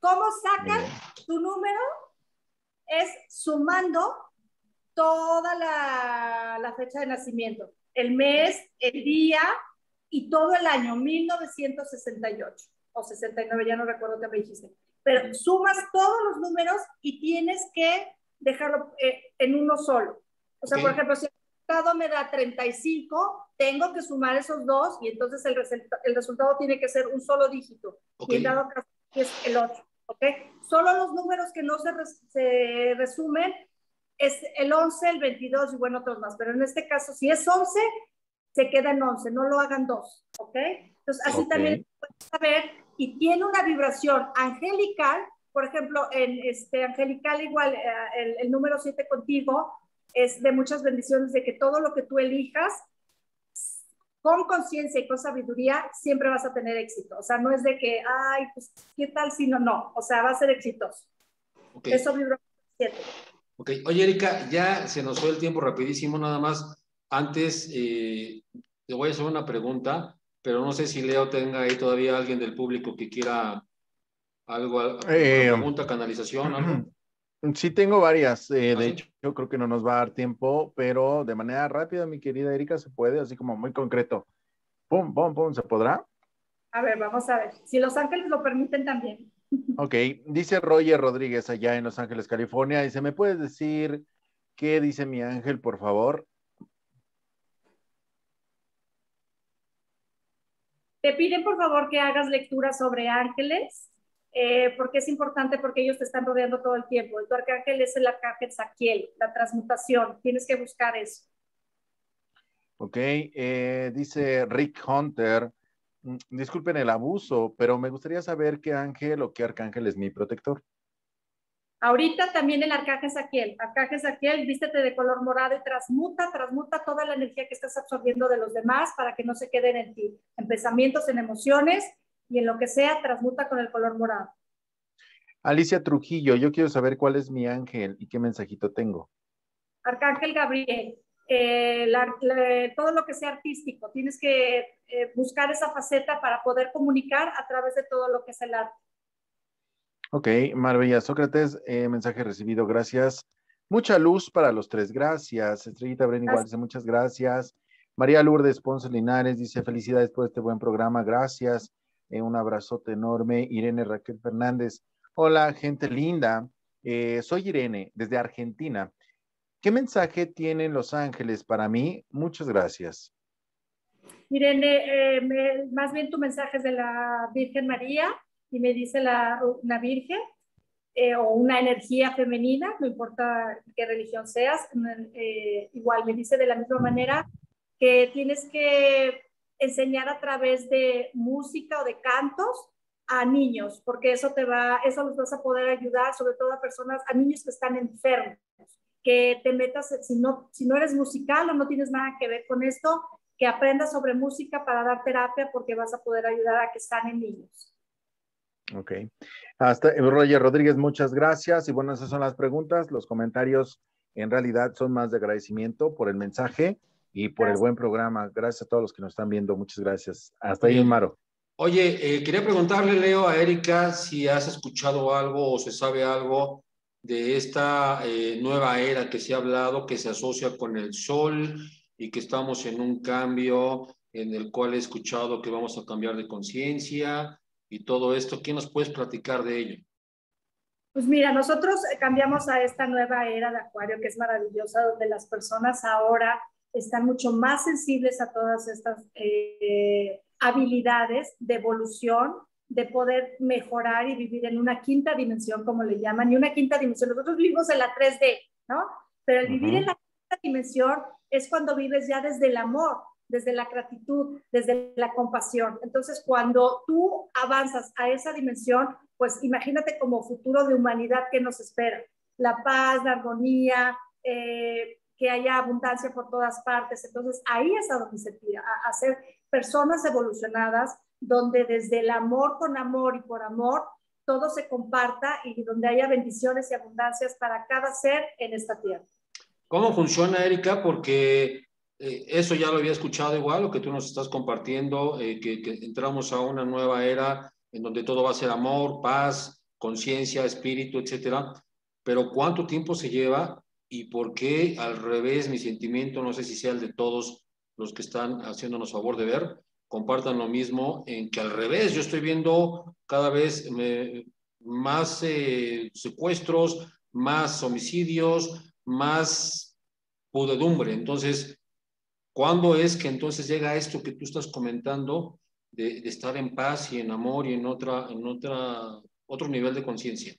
¿Cómo sacan tu número? Es sumando toda la, la fecha de nacimiento, el mes, el día y todo el año, mil novecientos sesenta y ocho o sesenta y nueve, ya no recuerdo qué me dijiste. Pero sumas todos los números y tienes que dejarlo eh, en uno solo. O sea, okay, por ejemplo, si me da treinta y cinco, tengo que sumar esos dos y entonces el, resulta el resultado tiene que ser un solo dígito. Okay. Y el dado caso es el otro. ¿Okay? Solo los números que no se, res se resumen es el once, el veintidós y bueno, otros más. Pero en este caso, si es once, se queda en once, no lo hagan dos. ¿Okay? Entonces, así okay, también puedes saber. Y tiene una vibración angelical, por ejemplo, en este angelical igual, eh, el, el número siete contigo, es de muchas bendiciones, de que todo lo que tú elijas con conciencia y con sabiduría siempre vas a tener éxito. O sea, no es de que, ay, pues, ¿qué tal si no? No, o sea, va a ser exitoso. Okay. Eso vibró siete. Ok. Oye, Erika, ya se nos fue el tiempo rapidísimo, nada más. Antes, eh, te voy a hacer una pregunta, pero no sé si Leo tenga ahí todavía alguien del público que quiera algo, alguna eh, pregunta, canalización, algo. Uh-huh. Sí, tengo varias. Eh, de hecho, yo creo que no nos va a dar tiempo, pero de manera rápida, mi querida Erika, se puede, así como muy concreto. Pum, pum, pum, ¿se podrá? A ver, vamos a ver. Si Los Ángeles lo permiten también. Ok, dice Roger Rodríguez allá en Los Ángeles, California. Dice, ¿me puedes decir qué dice mi ángel, por favor? Te piden, por favor, que hagas lectura sobre ángeles. Eh, porque es importante, porque ellos te están rodeando todo el tiempo. El tu arcángel es el arcángel Zahiel, la transmutación. Tienes que buscar eso. Ok, eh, dice Rick Hunter, disculpen el abuso, pero me gustaría saber qué ángel o qué arcángel es mi protector. Ahorita también el arcángel Zahiel. Arcángel Zahiel, vístete de color morado y transmuta, transmuta toda la energía que estás absorbiendo de los demás para que no se queden en ti, en pensamientos, en emociones, y en lo que sea, transmuta con el color morado. Alicia Trujillo, yo quiero saber cuál es mi ángel y qué mensajito tengo. Arcángel Gabriel, eh, la, la, todo lo que sea artístico, tienes que eh, buscar esa faceta para poder comunicar a través de todo lo que es el arte. Ok, Marbella Sócrates, eh, mensaje recibido, gracias. Mucha luz para los tres, gracias. Estrellita Bren igual dice muchas gracias. María Lourdes Ponce Linares dice felicidades por este buen programa, gracias. Eh, un abrazote enorme. Irene Raquel Fernández, hola gente linda, eh, soy Irene desde Argentina. ¿Qué mensaje tienen los ángeles para mí? Muchas gracias. Irene, eh, me, más bien tu mensaje es de la Virgen María y me dice la, una virgen eh, o una energía femenina, no importa qué religión seas, eh, igual me dice de la misma manera que tienes que enseñar a través de música o de cantos a niños, porque eso te va, eso los vas a poder ayudar, sobre todo a personas, a niños que están enfermos, que te metas, si no, si no eres musical o no tienes nada que ver con esto, que aprendas sobre música para dar terapia, porque vas a poder ayudar a que sanen niños. Ok. Hasta Roger Rodríguez, muchas gracias. Y bueno, esas son las preguntas. Los comentarios en realidad son más de agradecimiento por el mensaje y por gracias. El buen programa. Gracias a todos los que nos están viendo. Muchas gracias. Hasta ahí, Maro. Oye, eh, quería preguntarle, Leo, a Erika, si has escuchado algo o se sabe algo de esta eh, nueva era que se ha hablado, que se asocia con el sol y que estamos en un cambio en el cual he escuchado que vamos a cambiar de conciencia y todo esto. ¿Qué nos puedes platicar de ello? Pues mira, nosotros cambiamos a esta nueva era de Acuario, que es maravillosa, donde las personas ahora están mucho más sensibles a todas estas eh, habilidades de evolución, de poder mejorar y vivir en una quinta dimensión, como le llaman, y una quinta dimensión. Nosotros vivimos en la tres D, ¿no? Pero el vivir uh-huh. en la esta dimensión es cuando vives ya desde el amor, desde la gratitud, desde la compasión. Entonces, cuando tú avanzas a esa dimensión, pues imagínate como futuro de humanidad que nos espera. La paz, la armonía, eh, que haya abundancia por todas partes. Entonces, ahí es a donde se tira, a, a ser personas evolucionadas, donde desde el amor, con amor y por amor, todo se comparta y donde haya bendiciones y abundancias para cada ser en esta tierra. ¿Cómo funciona, Erika? Porque eh, eso ya lo había escuchado igual, lo que tú nos estás compartiendo, eh, que, que entramos a una nueva era en donde todo va a ser amor, paz, conciencia, espíritu, etcétera. Pero ¿cuánto tiempo se lleva? ¿Y por qué al revés mi sentimiento? No sé si sea el de todos los que están haciéndonos favor de ver, compartan lo mismo, en que al revés yo estoy viendo cada vez eh, más eh, secuestros, más homicidios, más podredumbre. Entonces, ¿cuándo es que entonces llega esto que tú estás comentando de, de estar en paz y en amor y en otra, en otra, otro nivel de conciencia?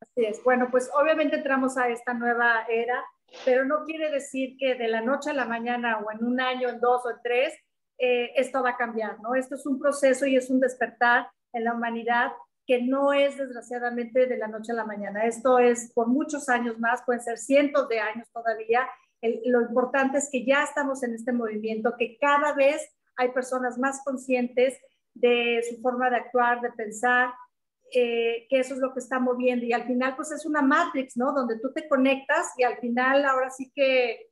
Así es. Bueno, pues obviamente entramos a esta nueva era, pero no quiere decir que de la noche a la mañana o en un año, en dos o en tres, eh, esto va a cambiar, ¿no? Esto es un proceso y es un despertar en la humanidad que no es desgraciadamente de la noche a la mañana. Esto es por muchos años más, pueden ser cientos de años todavía. El, lo importante es que ya estamos en este movimiento, que cada vez hay personas más conscientes de su forma de actuar, de pensar, Eh, que eso es lo que está moviendo, y al final pues es una matrix, ¿no? Donde tú te conectas y al final ahora sí que,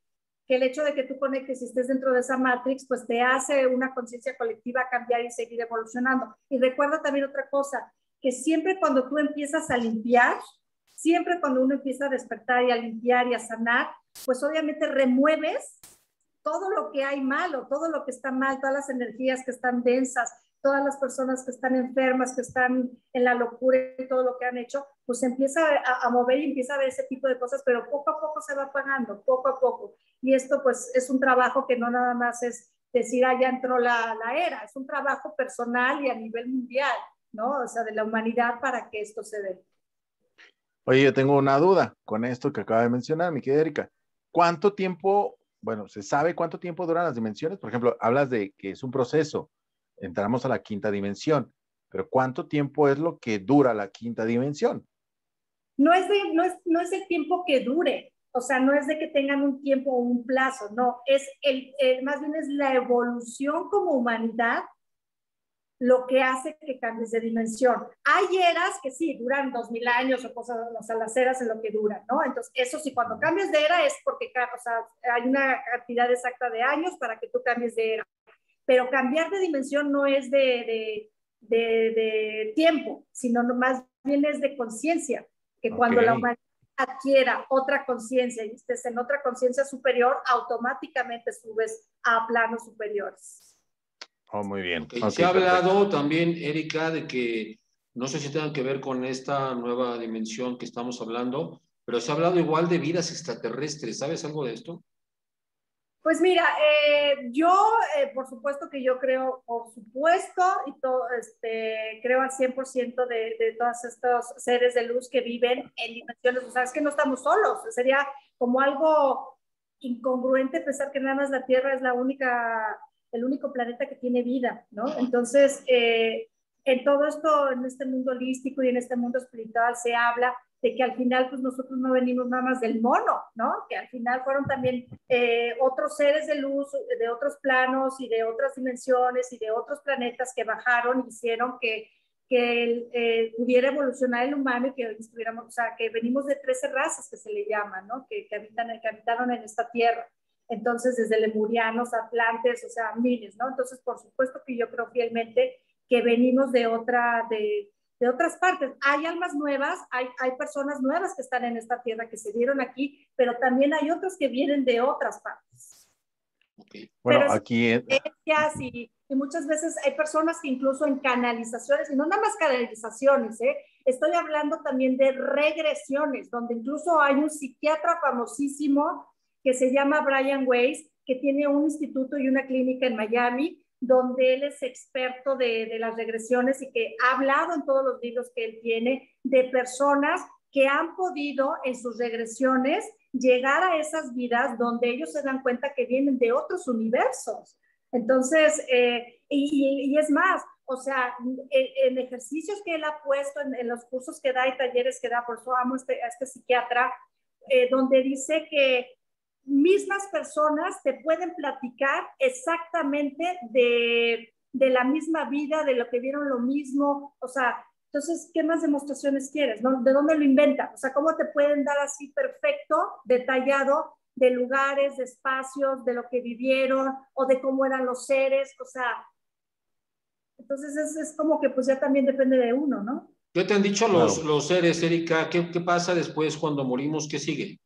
que el hecho de que tú conectes y estés dentro de esa matrix pues te hace una conciencia colectiva cambiar y seguir evolucionando. Y recuerda también otra cosa, que siempre cuando tú empiezas a limpiar, siempre cuando uno empieza a despertar y a limpiar y a sanar, pues obviamente remueves todo lo que hay malo, todo lo que está mal, todas las energías que están densas, todas las personas que están enfermas, que están en la locura y todo lo que han hecho, pues empieza a, a mover y empieza a ver ese tipo de cosas, pero poco a poco se va apagando, poco a poco. Y esto pues es un trabajo que no nada más es decir, ah, ya entró la, la era, es un trabajo personal y a nivel mundial, ¿no? O sea, de la humanidad para que esto se dé. Oye, yo tengo una duda con esto que acaba de mencionar, mi querida Erika. ¿Cuánto tiempo, bueno, se sabe cuánto tiempo duran las dimensiones? Por ejemplo, hablas de que es un proceso. Entramos a la quinta dimensión, pero ¿cuánto tiempo es lo que dura la quinta dimensión? No es, de, no, es, no es el tiempo que dure, o sea, no es de que tengan un tiempo o un plazo, no, es el, el, más bien es la evolución como humanidad lo que hace que cambies de dimensión. Hay eras que sí, duran dos mil años o cosas, o sea, las eras en lo que duran, ¿no? Entonces, eso sí, cuando cambias de era es porque, o sea, hay una cantidad exacta de años para que tú cambies de era. Pero cambiar de dimensión no es de, de, de, de tiempo, sino más bien es de conciencia, que okay. Cuando la humanidad adquiera otra conciencia y estés en otra conciencia superior, automáticamente subes a planos superiores. Oh, muy bien. Okay. Okay, se ha hablado también, Erika, de que, no sé si tengan que ver con esta nueva dimensión que estamos hablando, pero se ha hablado igual de vidas extraterrestres. ¿Sabes algo de esto? Pues mira, eh, yo eh, por supuesto que yo creo, por supuesto, y todo, este, creo al cien por ciento de, de todos estos seres de luz que viven en dimensiones, o sea, es que no estamos solos, sería como algo incongruente pensar que nada más la Tierra es la única, el único planeta que tiene vida, ¿no? Entonces, eh, en todo esto, en este mundo holístico y en este mundo espiritual se habla de que al final pues nosotros no venimos nada más del mono, ¿no? Que al final fueron también eh, otros seres de luz, de otros planos y de otras dimensiones y de otros planetas que bajaron, hicieron que, que eh, pudiera evolucionar el humano y que estuviéramos, o sea, que venimos de trece razas que se le llaman, ¿no? Que, que, habitan, que habitaron en esta tierra. Entonces, desde lemurianos, atlantes, o sea, miles, ¿no? Entonces, por supuesto que yo creo fielmente que venimos de otra, de... de otras partes. Hay almas nuevas, hay, hay personas nuevas que están en esta tierra, que se dieron aquí, pero también hay otros que vienen de otras partes. Okay. Bueno, pero aquí es... y, y muchas veces hay personas que incluso en canalizaciones, y no nada más canalizaciones, ¿eh? Estoy hablando también de regresiones, donde incluso hay un psiquiatra famosísimo que se llama Brian Weiss, que tiene un instituto y una clínica en Miami, donde él es experto de, de las regresiones y que ha hablado en todos los libros que él tiene de personas que han podido en sus regresiones llegar a esas vidas donde ellos se dan cuenta que vienen de otros universos. Entonces, eh, y, y es más, o sea, en, en ejercicios que él ha puesto, en, en los cursos que da y talleres que da, por eso amo este, a este psiquiatra, eh, donde dice que mismas personas te pueden platicar exactamente de, de la misma vida, de lo que vieron lo mismo, o sea, entonces, ¿qué más demostraciones quieres? ¿No? ¿De dónde lo inventan? O sea, ¿cómo te pueden dar así perfecto, detallado, de lugares, de espacios, de lo que vivieron o de cómo eran los seres? O sea, entonces es, es como que pues ya también depende de uno, ¿no? ¿Qué te han dicho los, claro. los seres, Erika? ¿Qué, qué pasa después cuando morimos? ¿Qué sigue?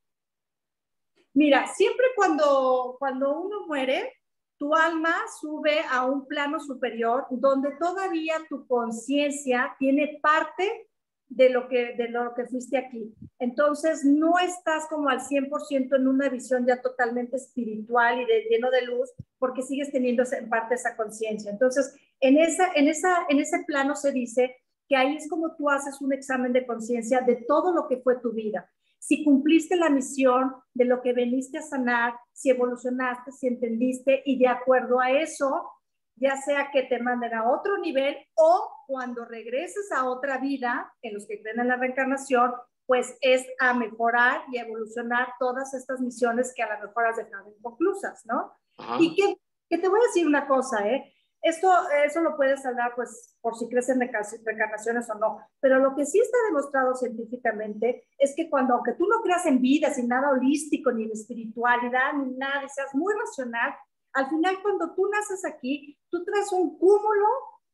Mira, siempre cuando, cuando uno muere, tu alma sube a un plano superior donde todavía tu conciencia tiene parte de lo que, de lo que fuiste aquí. Entonces, no estás como al cien por ciento en una visión ya totalmente espiritual y de, lleno de luz, porque sigues teniendo en parte esa conciencia. Entonces, en, esa, en, esa, en ese plano se dice que ahí es como tú haces un examen de conciencia de todo lo que fue tu vida. Si cumpliste la misión de lo que veniste a sanar, si evolucionaste, si entendiste, y de acuerdo a eso, ya sea que te manden a otro nivel o cuando regreses a otra vida, en los que creen en la reencarnación, pues es a mejorar y evolucionar todas estas misiones que a lo mejor has dejado inconclusas, ¿no? Ajá. Y que, que te voy a decir una cosa, ¿eh? Esto, eso lo puedes hablar, pues, por si crees en reencarnaciones o no, pero lo que sí está demostrado científicamente es que cuando, aunque tú no creas en vida, sin nada holístico, ni en espiritualidad, ni nada, y seas muy racional, al final cuando tú naces aquí, tú traes un cúmulo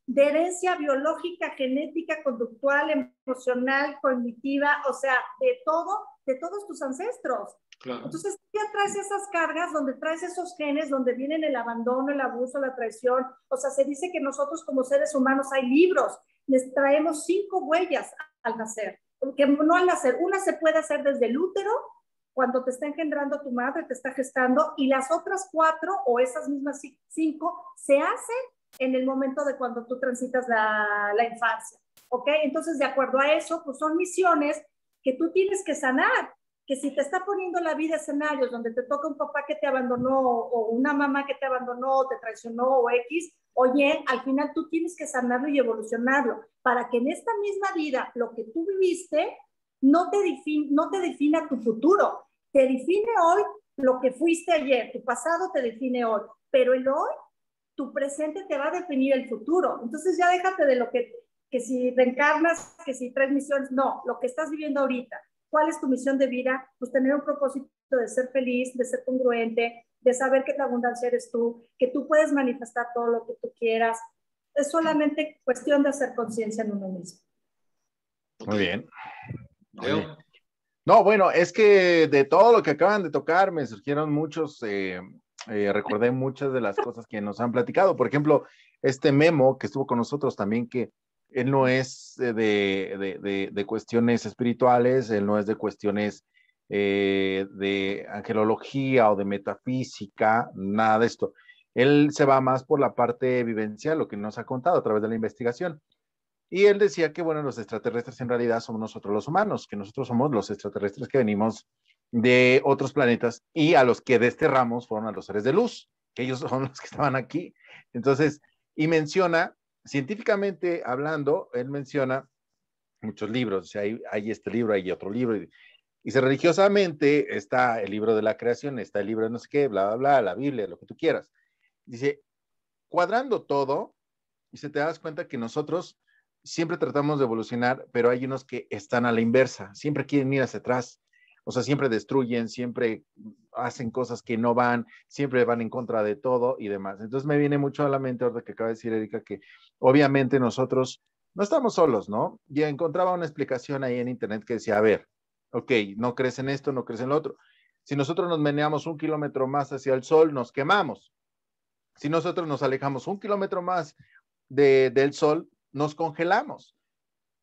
de herencia biológica, genética, conductual, emocional, cognitiva, o sea, de todo, de todos tus ancestros. Claro. Entonces ya traes esas cargas, donde traes esos genes, donde vienen el abandono, el abuso, la traición. O sea, se dice que nosotros como seres humanos hay libros, les traemos cinco huellas al nacer, que no al nacer, una se puede hacer desde el útero, cuando te está engendrando tu madre, te está gestando, y las otras cuatro o esas mismas cinco se hacen en el momento de cuando tú transitas la, la infancia, ¿ok? Entonces, de acuerdo a eso, pues son misiones que tú tienes que sanar. Que si te está poniendo la vida escenarios donde te toca un papá que te abandonó o una mamá que te abandonó o te traicionó o X, oye, al final tú tienes que sanarlo y evolucionarlo para que en esta misma vida lo que tú viviste no te, defin- no te defina tu futuro, te define hoy lo que fuiste ayer, tu pasado te define hoy, pero el hoy, tu presente te va a definir el futuro. Entonces ya déjate de lo que, que si reencarnas, que si traes misiones, no, lo que estás viviendo ahorita. ¿Cuál es tu misión de vida? Pues tener un propósito de ser feliz, de ser congruente, de saber que la abundancia eres tú, que tú puedes manifestar todo lo que tú quieras. Es solamente cuestión de hacer conciencia en uno mismo. Muy bien. Oye. No, bueno, es que de todo lo que acaban de tocar me surgieron muchos, eh, eh, recordé muchas de las cosas que nos han platicado. Por ejemplo, este Memo que estuvo con nosotros también, que él no es de, de, de, de cuestiones espirituales, él no es de cuestiones eh, de angelología o de metafísica, nada de esto. Él se va más por la parte vivencial, lo que nos ha contado a través de la investigación. Y él decía que, bueno, los extraterrestres en realidad somos nosotros los humanos, que nosotros somos los extraterrestres que venimos de otros planetas y a los que desterramos fueron a los seres de luz, que ellos son los que estaban aquí. Entonces, y menciona... científicamente hablando, él menciona muchos libros, o sea, hay, hay este libro, hay otro libro, y, y se religiosamente está el libro de la creación, está el libro de no sé qué, bla, bla, bla, la Biblia, lo que tú quieras. Dice, cuadrando todo, y se te das cuenta que nosotros siempre tratamos de evolucionar, pero hay unos que están a la inversa, siempre quieren ir hacia atrás, o sea, siempre destruyen, siempre hacen cosas que no van, siempre van en contra de todo y demás. Entonces me viene mucho a la mente ahora que acaba de decir Erika que obviamente nosotros no estamos solos, ¿no? Ya encontraba una explicación ahí en internet que decía, a ver, ok, no crees en esto, no crees en lo otro. Si nosotros nos meneamos un kilómetro más hacia el sol, nos quemamos. Si nosotros nos alejamos un kilómetro más de, del sol, nos congelamos.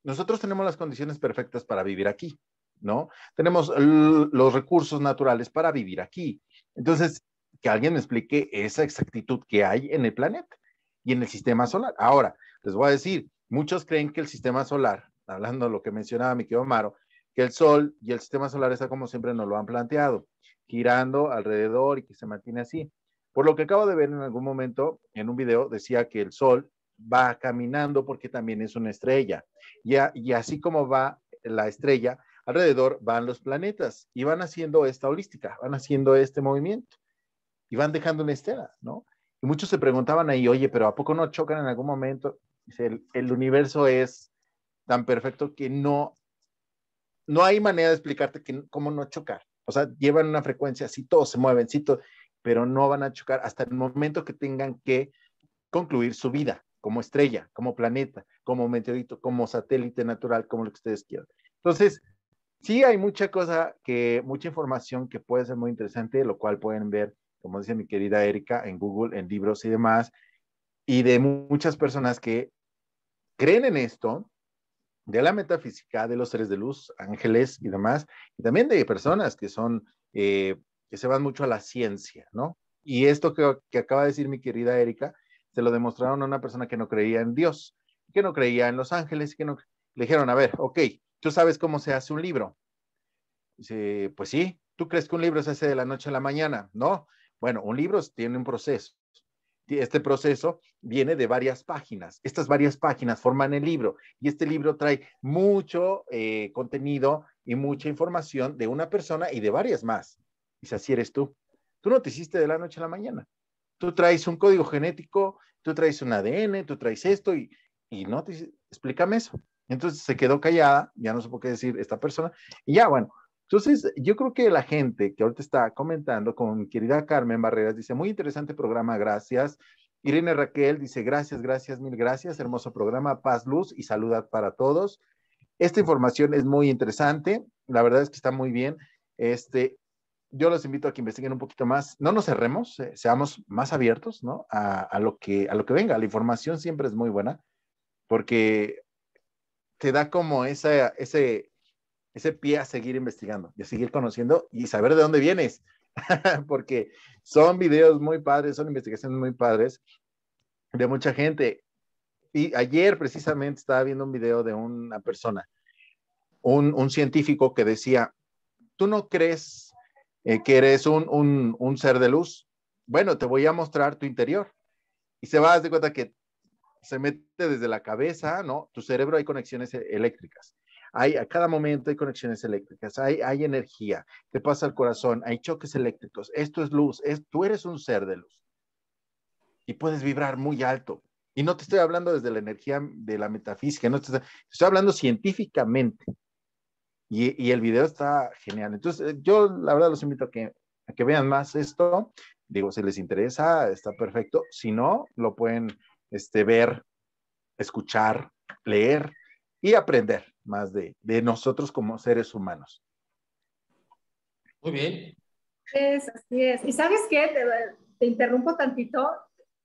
Nosotros tenemos las condiciones perfectas para vivir aquí, ¿no? Tenemos los recursos naturales para vivir aquí. Entonces, que alguien me explique esa exactitud que hay en el planeta y en el sistema solar. Ahora, les voy a decir, muchos creen que el sistema solar, hablando de lo que mencionaba mi querido Maro, que el Sol y el sistema solar está como siempre nos lo han planteado, girando alrededor y que se mantiene así. Por lo que acabo de ver en algún momento, en un video, decía que el Sol va caminando porque también es una estrella. Y, a, y así como va la estrella, alrededor van los planetas y van haciendo esta holística, van haciendo este movimiento y van dejando una estela, ¿no? Y muchos se preguntaban ahí, oye, pero ¿a poco no chocan en algún momento? El, el universo es tan perfecto que no, no hay manera de explicarte que, cómo no chocar. O sea, llevan una frecuencia, si todos se mueven, si todos, pero no van a chocar hasta el momento que tengan que concluir su vida como estrella, como planeta, como meteorito, como satélite natural, como lo que ustedes quieran. Entonces, sí hay mucha cosa, que, mucha información que puede ser muy interesante, lo cual pueden ver, como dice mi querida Erika, en Google, en libros y demás, y de muchas personas que creen en esto, de la metafísica, de los seres de luz, ángeles y demás, y también de personas que son, eh, que se van mucho a la ciencia, ¿no? Y esto que, que acaba de decir mi querida Erika, se lo demostraron a una persona que no creía en Dios, que no creía en los ángeles, que no, le dijeron, a ver, ok, ¿tú sabes cómo se hace un libro? Dice, pues sí, ¿tú crees que un libro se hace de la noche a la mañana? No, bueno, un libro tiene un proceso. Este proceso viene de varias páginas. Estas varias páginas forman el libro y este libro trae mucho eh, contenido y mucha información de una persona y de varias más. Dice, así eres tú. Tú no te hiciste de la noche a la mañana. Tú traes un código genético, tú traes un A D N, tú traes esto y, y no te dice, explícame eso. Entonces se quedó callada, ya no supo qué decir esta persona. Y ya, bueno, entonces yo creo que la gente que ahorita está comentando, con mi querida Carmen Barreras, dice, muy interesante programa, gracias. Irene Raquel dice, gracias, gracias, mil gracias, hermoso programa, paz, luz y salud para todos. Esta información es muy interesante, la verdad es que está muy bien. Este, yo los invito a que investiguen un poquito más, no nos cerremos, eh, seamos más abiertos, ¿no? A, a, lo que, a lo que venga, la información siempre es muy buena, porque te da como esa, ese, ese pie a seguir investigando y a seguir conociendo y saber de dónde vienes, porque son videos muy padres, son investigaciones muy padres de mucha gente. Y ayer precisamente estaba viendo un video de una persona, un, un científico que decía, ¿tú no crees eh, que eres un, un, un ser de luz? Bueno, te voy a mostrar tu interior. Y se va a dar cuenta que se mete desde la cabeza, ¿no? Tu cerebro, hay conexiones eléctricas. Hay, a cada momento hay conexiones eléctricas, hay, hay energía, te pasa al corazón, hay choques eléctricos. Esto es luz, es, tú eres un ser de luz. Y puedes vibrar muy alto. Y no te estoy hablando desde la energía de la metafísica, no te estoy, estoy hablando científicamente. Y, y el video está genial. Entonces, yo la verdad los invito a que, a que vean más esto. Digo, si les interesa, está perfecto. Si no, lo pueden... Este, ver, escuchar, leer y aprender más de, de nosotros como seres humanos. Muy bien. Es, así es. Y ¿sabes qué? Te, te interrumpo tantito.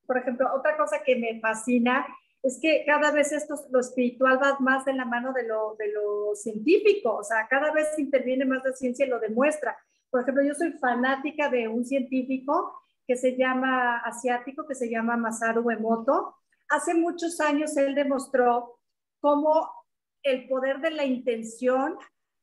Por ejemplo, otra cosa que me fascina es que cada vez esto, lo espiritual va más de la mano de lo, de lo científico. O sea, cada vez interviene más la ciencia y lo demuestra. Por ejemplo, yo soy fanática de un científico que se llama asiático, que se llama Masaru Emoto. Hace muchos años él demostró cómo el poder de la intención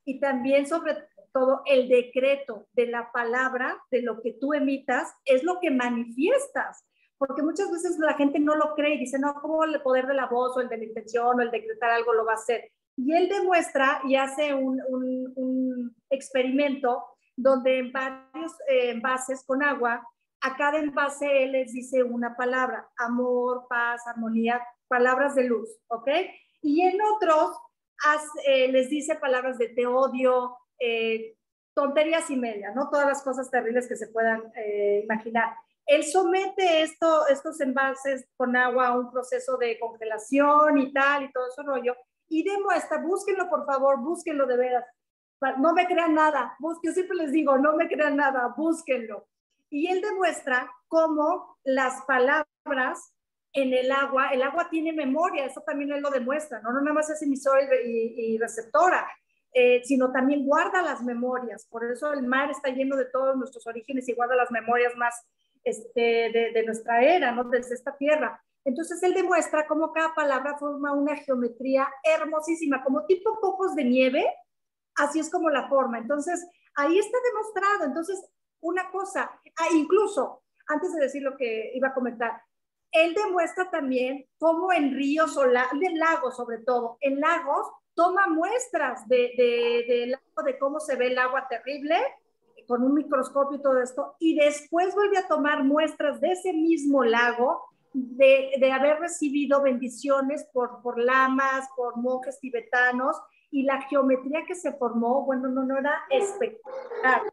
y también sobre todo el decreto de la palabra, de lo que tú emitas, es lo que manifiestas. Porque muchas veces la gente no lo cree y dice, no, ¿cómo el poder de la voz o el de la intención o el decretar algo lo va a hacer? Y él demuestra y hace un, un, un experimento donde en varios eh, envases con agua, a cada envase él les dice una palabra, amor, paz, armonía, palabras de luz, ¿ok? Y en otros as, eh, les dice palabras de te odio, eh, tonterías y media, ¿no? Todas las cosas terribles que se puedan eh, imaginar. Él somete esto, estos envases con agua a un proceso de congelación y tal, y todo ese rollo, y demuestra, búsquenlo por favor, búsquenlo de veras, no me crean nada, yo siempre les digo, no me crean nada, búsquenlo. Y él demuestra cómo las palabras en el agua, el agua tiene memoria, eso también él lo demuestra, no, no nada más es emisora y, y receptora, eh, sino también guarda las memorias, por eso el mar está lleno de todos nuestros orígenes y guarda las memorias más este, de, de nuestra era, ¿no? Desde esta tierra. Entonces él demuestra cómo cada palabra forma una geometría hermosísima, como tipo copos de nieve, así es como la forma. Entonces, ahí está demostrado. Entonces, una cosa, incluso, antes de decir lo que iba a comentar, él demuestra también cómo en ríos o la, en lagos, sobre todo, en lagos, toma muestras de, de, de, lago, de cómo se ve el agua terrible, con un microscopio y todo esto, y después vuelve a tomar muestras de ese mismo lago, de, de haber recibido bendiciones por, por lamas, por monjes tibetanos, y la geometría que se formó, bueno, no, no era espectacular.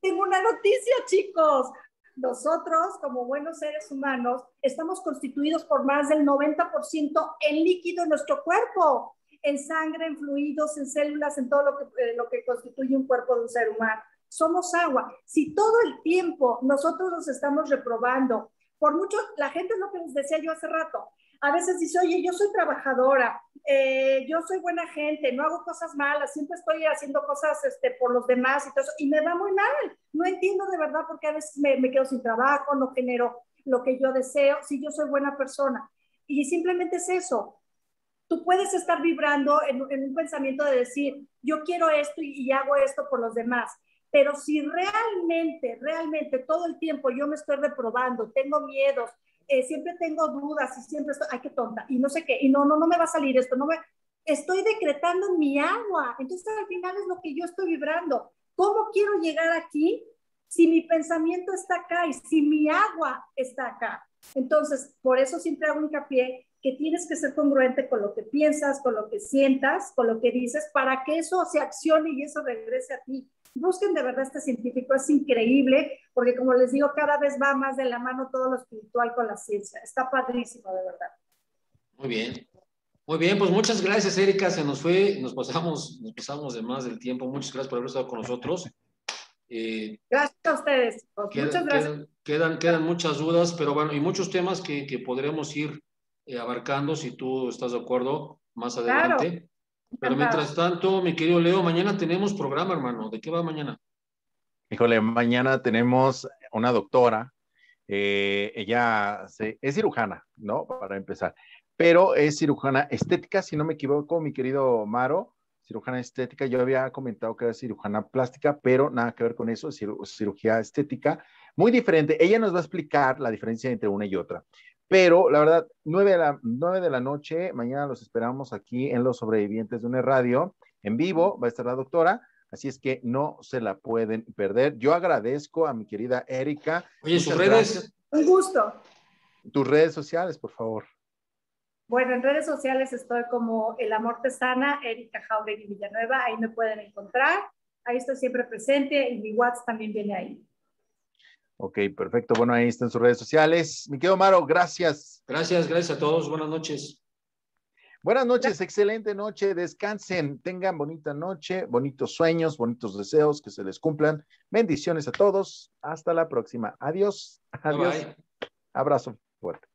Tengo una noticia, chicos. Nosotros, como buenos seres humanos, estamos constituidos por más del noventa por ciento en líquido en nuestro cuerpo, en sangre, en fluidos, en células, en todo lo que, eh, lo que constituye un cuerpo de un ser humano. Somos agua. Si todo el tiempo nosotros nos estamos reprobando, por mucho, la gente es lo que les decía yo hace rato, a veces dice, oye, yo soy trabajadora, eh, yo soy buena gente, no hago cosas malas, siempre estoy haciendo cosas este, por los demás y todo eso, y me va muy mal. No entiendo de verdad por qué a veces me, me quedo sin trabajo, no genero lo que yo deseo, si yo soy buena persona. Y simplemente es eso. Tú puedes estar vibrando en, en un pensamiento de decir, yo quiero esto y, y hago esto por los demás. Pero si realmente, realmente todo el tiempo yo me estoy reprobando, tengo miedos, Eh, siempre tengo dudas y siempre estoy, ay, qué tonta, y no sé qué, y no, no, no me va a salir esto, no me, estoy decretando mi agua. Entonces al final es lo que yo estoy vibrando. ¿Cómo quiero llegar aquí si mi pensamiento está acá y si mi agua está acá? Entonces, por eso siempre hago hincapié que tienes que ser congruente con lo que piensas, con lo que sientas, con lo que dices, para que eso se accione y eso regrese a ti. Busquen de verdad este científico, es increíble, porque como les digo, cada vez va más de la mano todo lo espiritual con la ciencia. Está padrísimo, de verdad. Muy bien. Muy bien, pues muchas gracias, Erika. Se nos fue, nos pasamos, nos pasamos de más del tiempo. Muchas gracias por haber estado con nosotros. Eh, gracias a ustedes. Pues, quedan, muchas gracias. Quedan, quedan, quedan muchas dudas, pero bueno, y muchos temas que, que podremos ir eh, abarcando, si tú estás de acuerdo, más adelante. Claro. Pero mientras tanto, mi querido Leo, mañana tenemos programa, hermano. ¿De qué va mañana? Híjole, mañana tenemos una doctora. Eh, ella se, es cirujana, ¿no? Para empezar. Pero es cirujana estética, si no me equivoco, mi querido Maro. Cirujana estética. Yo había comentado que era cirujana plástica, pero nada que ver con eso. Ciru- cirugía estética. Muy diferente. Ella nos va a explicar la diferencia entre una y otra. Pero, la verdad, nueve de la noche, mañana los esperamos aquí en Los Sobrevivientes de una Radio, en vivo, va a estar la doctora, así es que no se la pueden perder. Yo agradezco a mi querida Erika. Oye, sus redes. Un gusto. Tus redes sociales, por favor. Bueno, en redes sociales estoy como El Amor Te Sana, Erika Jauregui Villanueva, ahí me pueden encontrar, ahí estoy siempre presente, y mi WhatsApp también viene ahí. Ok, perfecto. Bueno, ahí están sus redes sociales. Mi querido Maro, gracias. Gracias, gracias a todos. Buenas noches. Buenas noches, gracias. Excelente noche. Descansen, tengan bonita noche, bonitos sueños, bonitos deseos, que se les cumplan. Bendiciones a todos. Hasta la próxima. Adiós. Adiós. Bye, bye. Abrazo fuerte.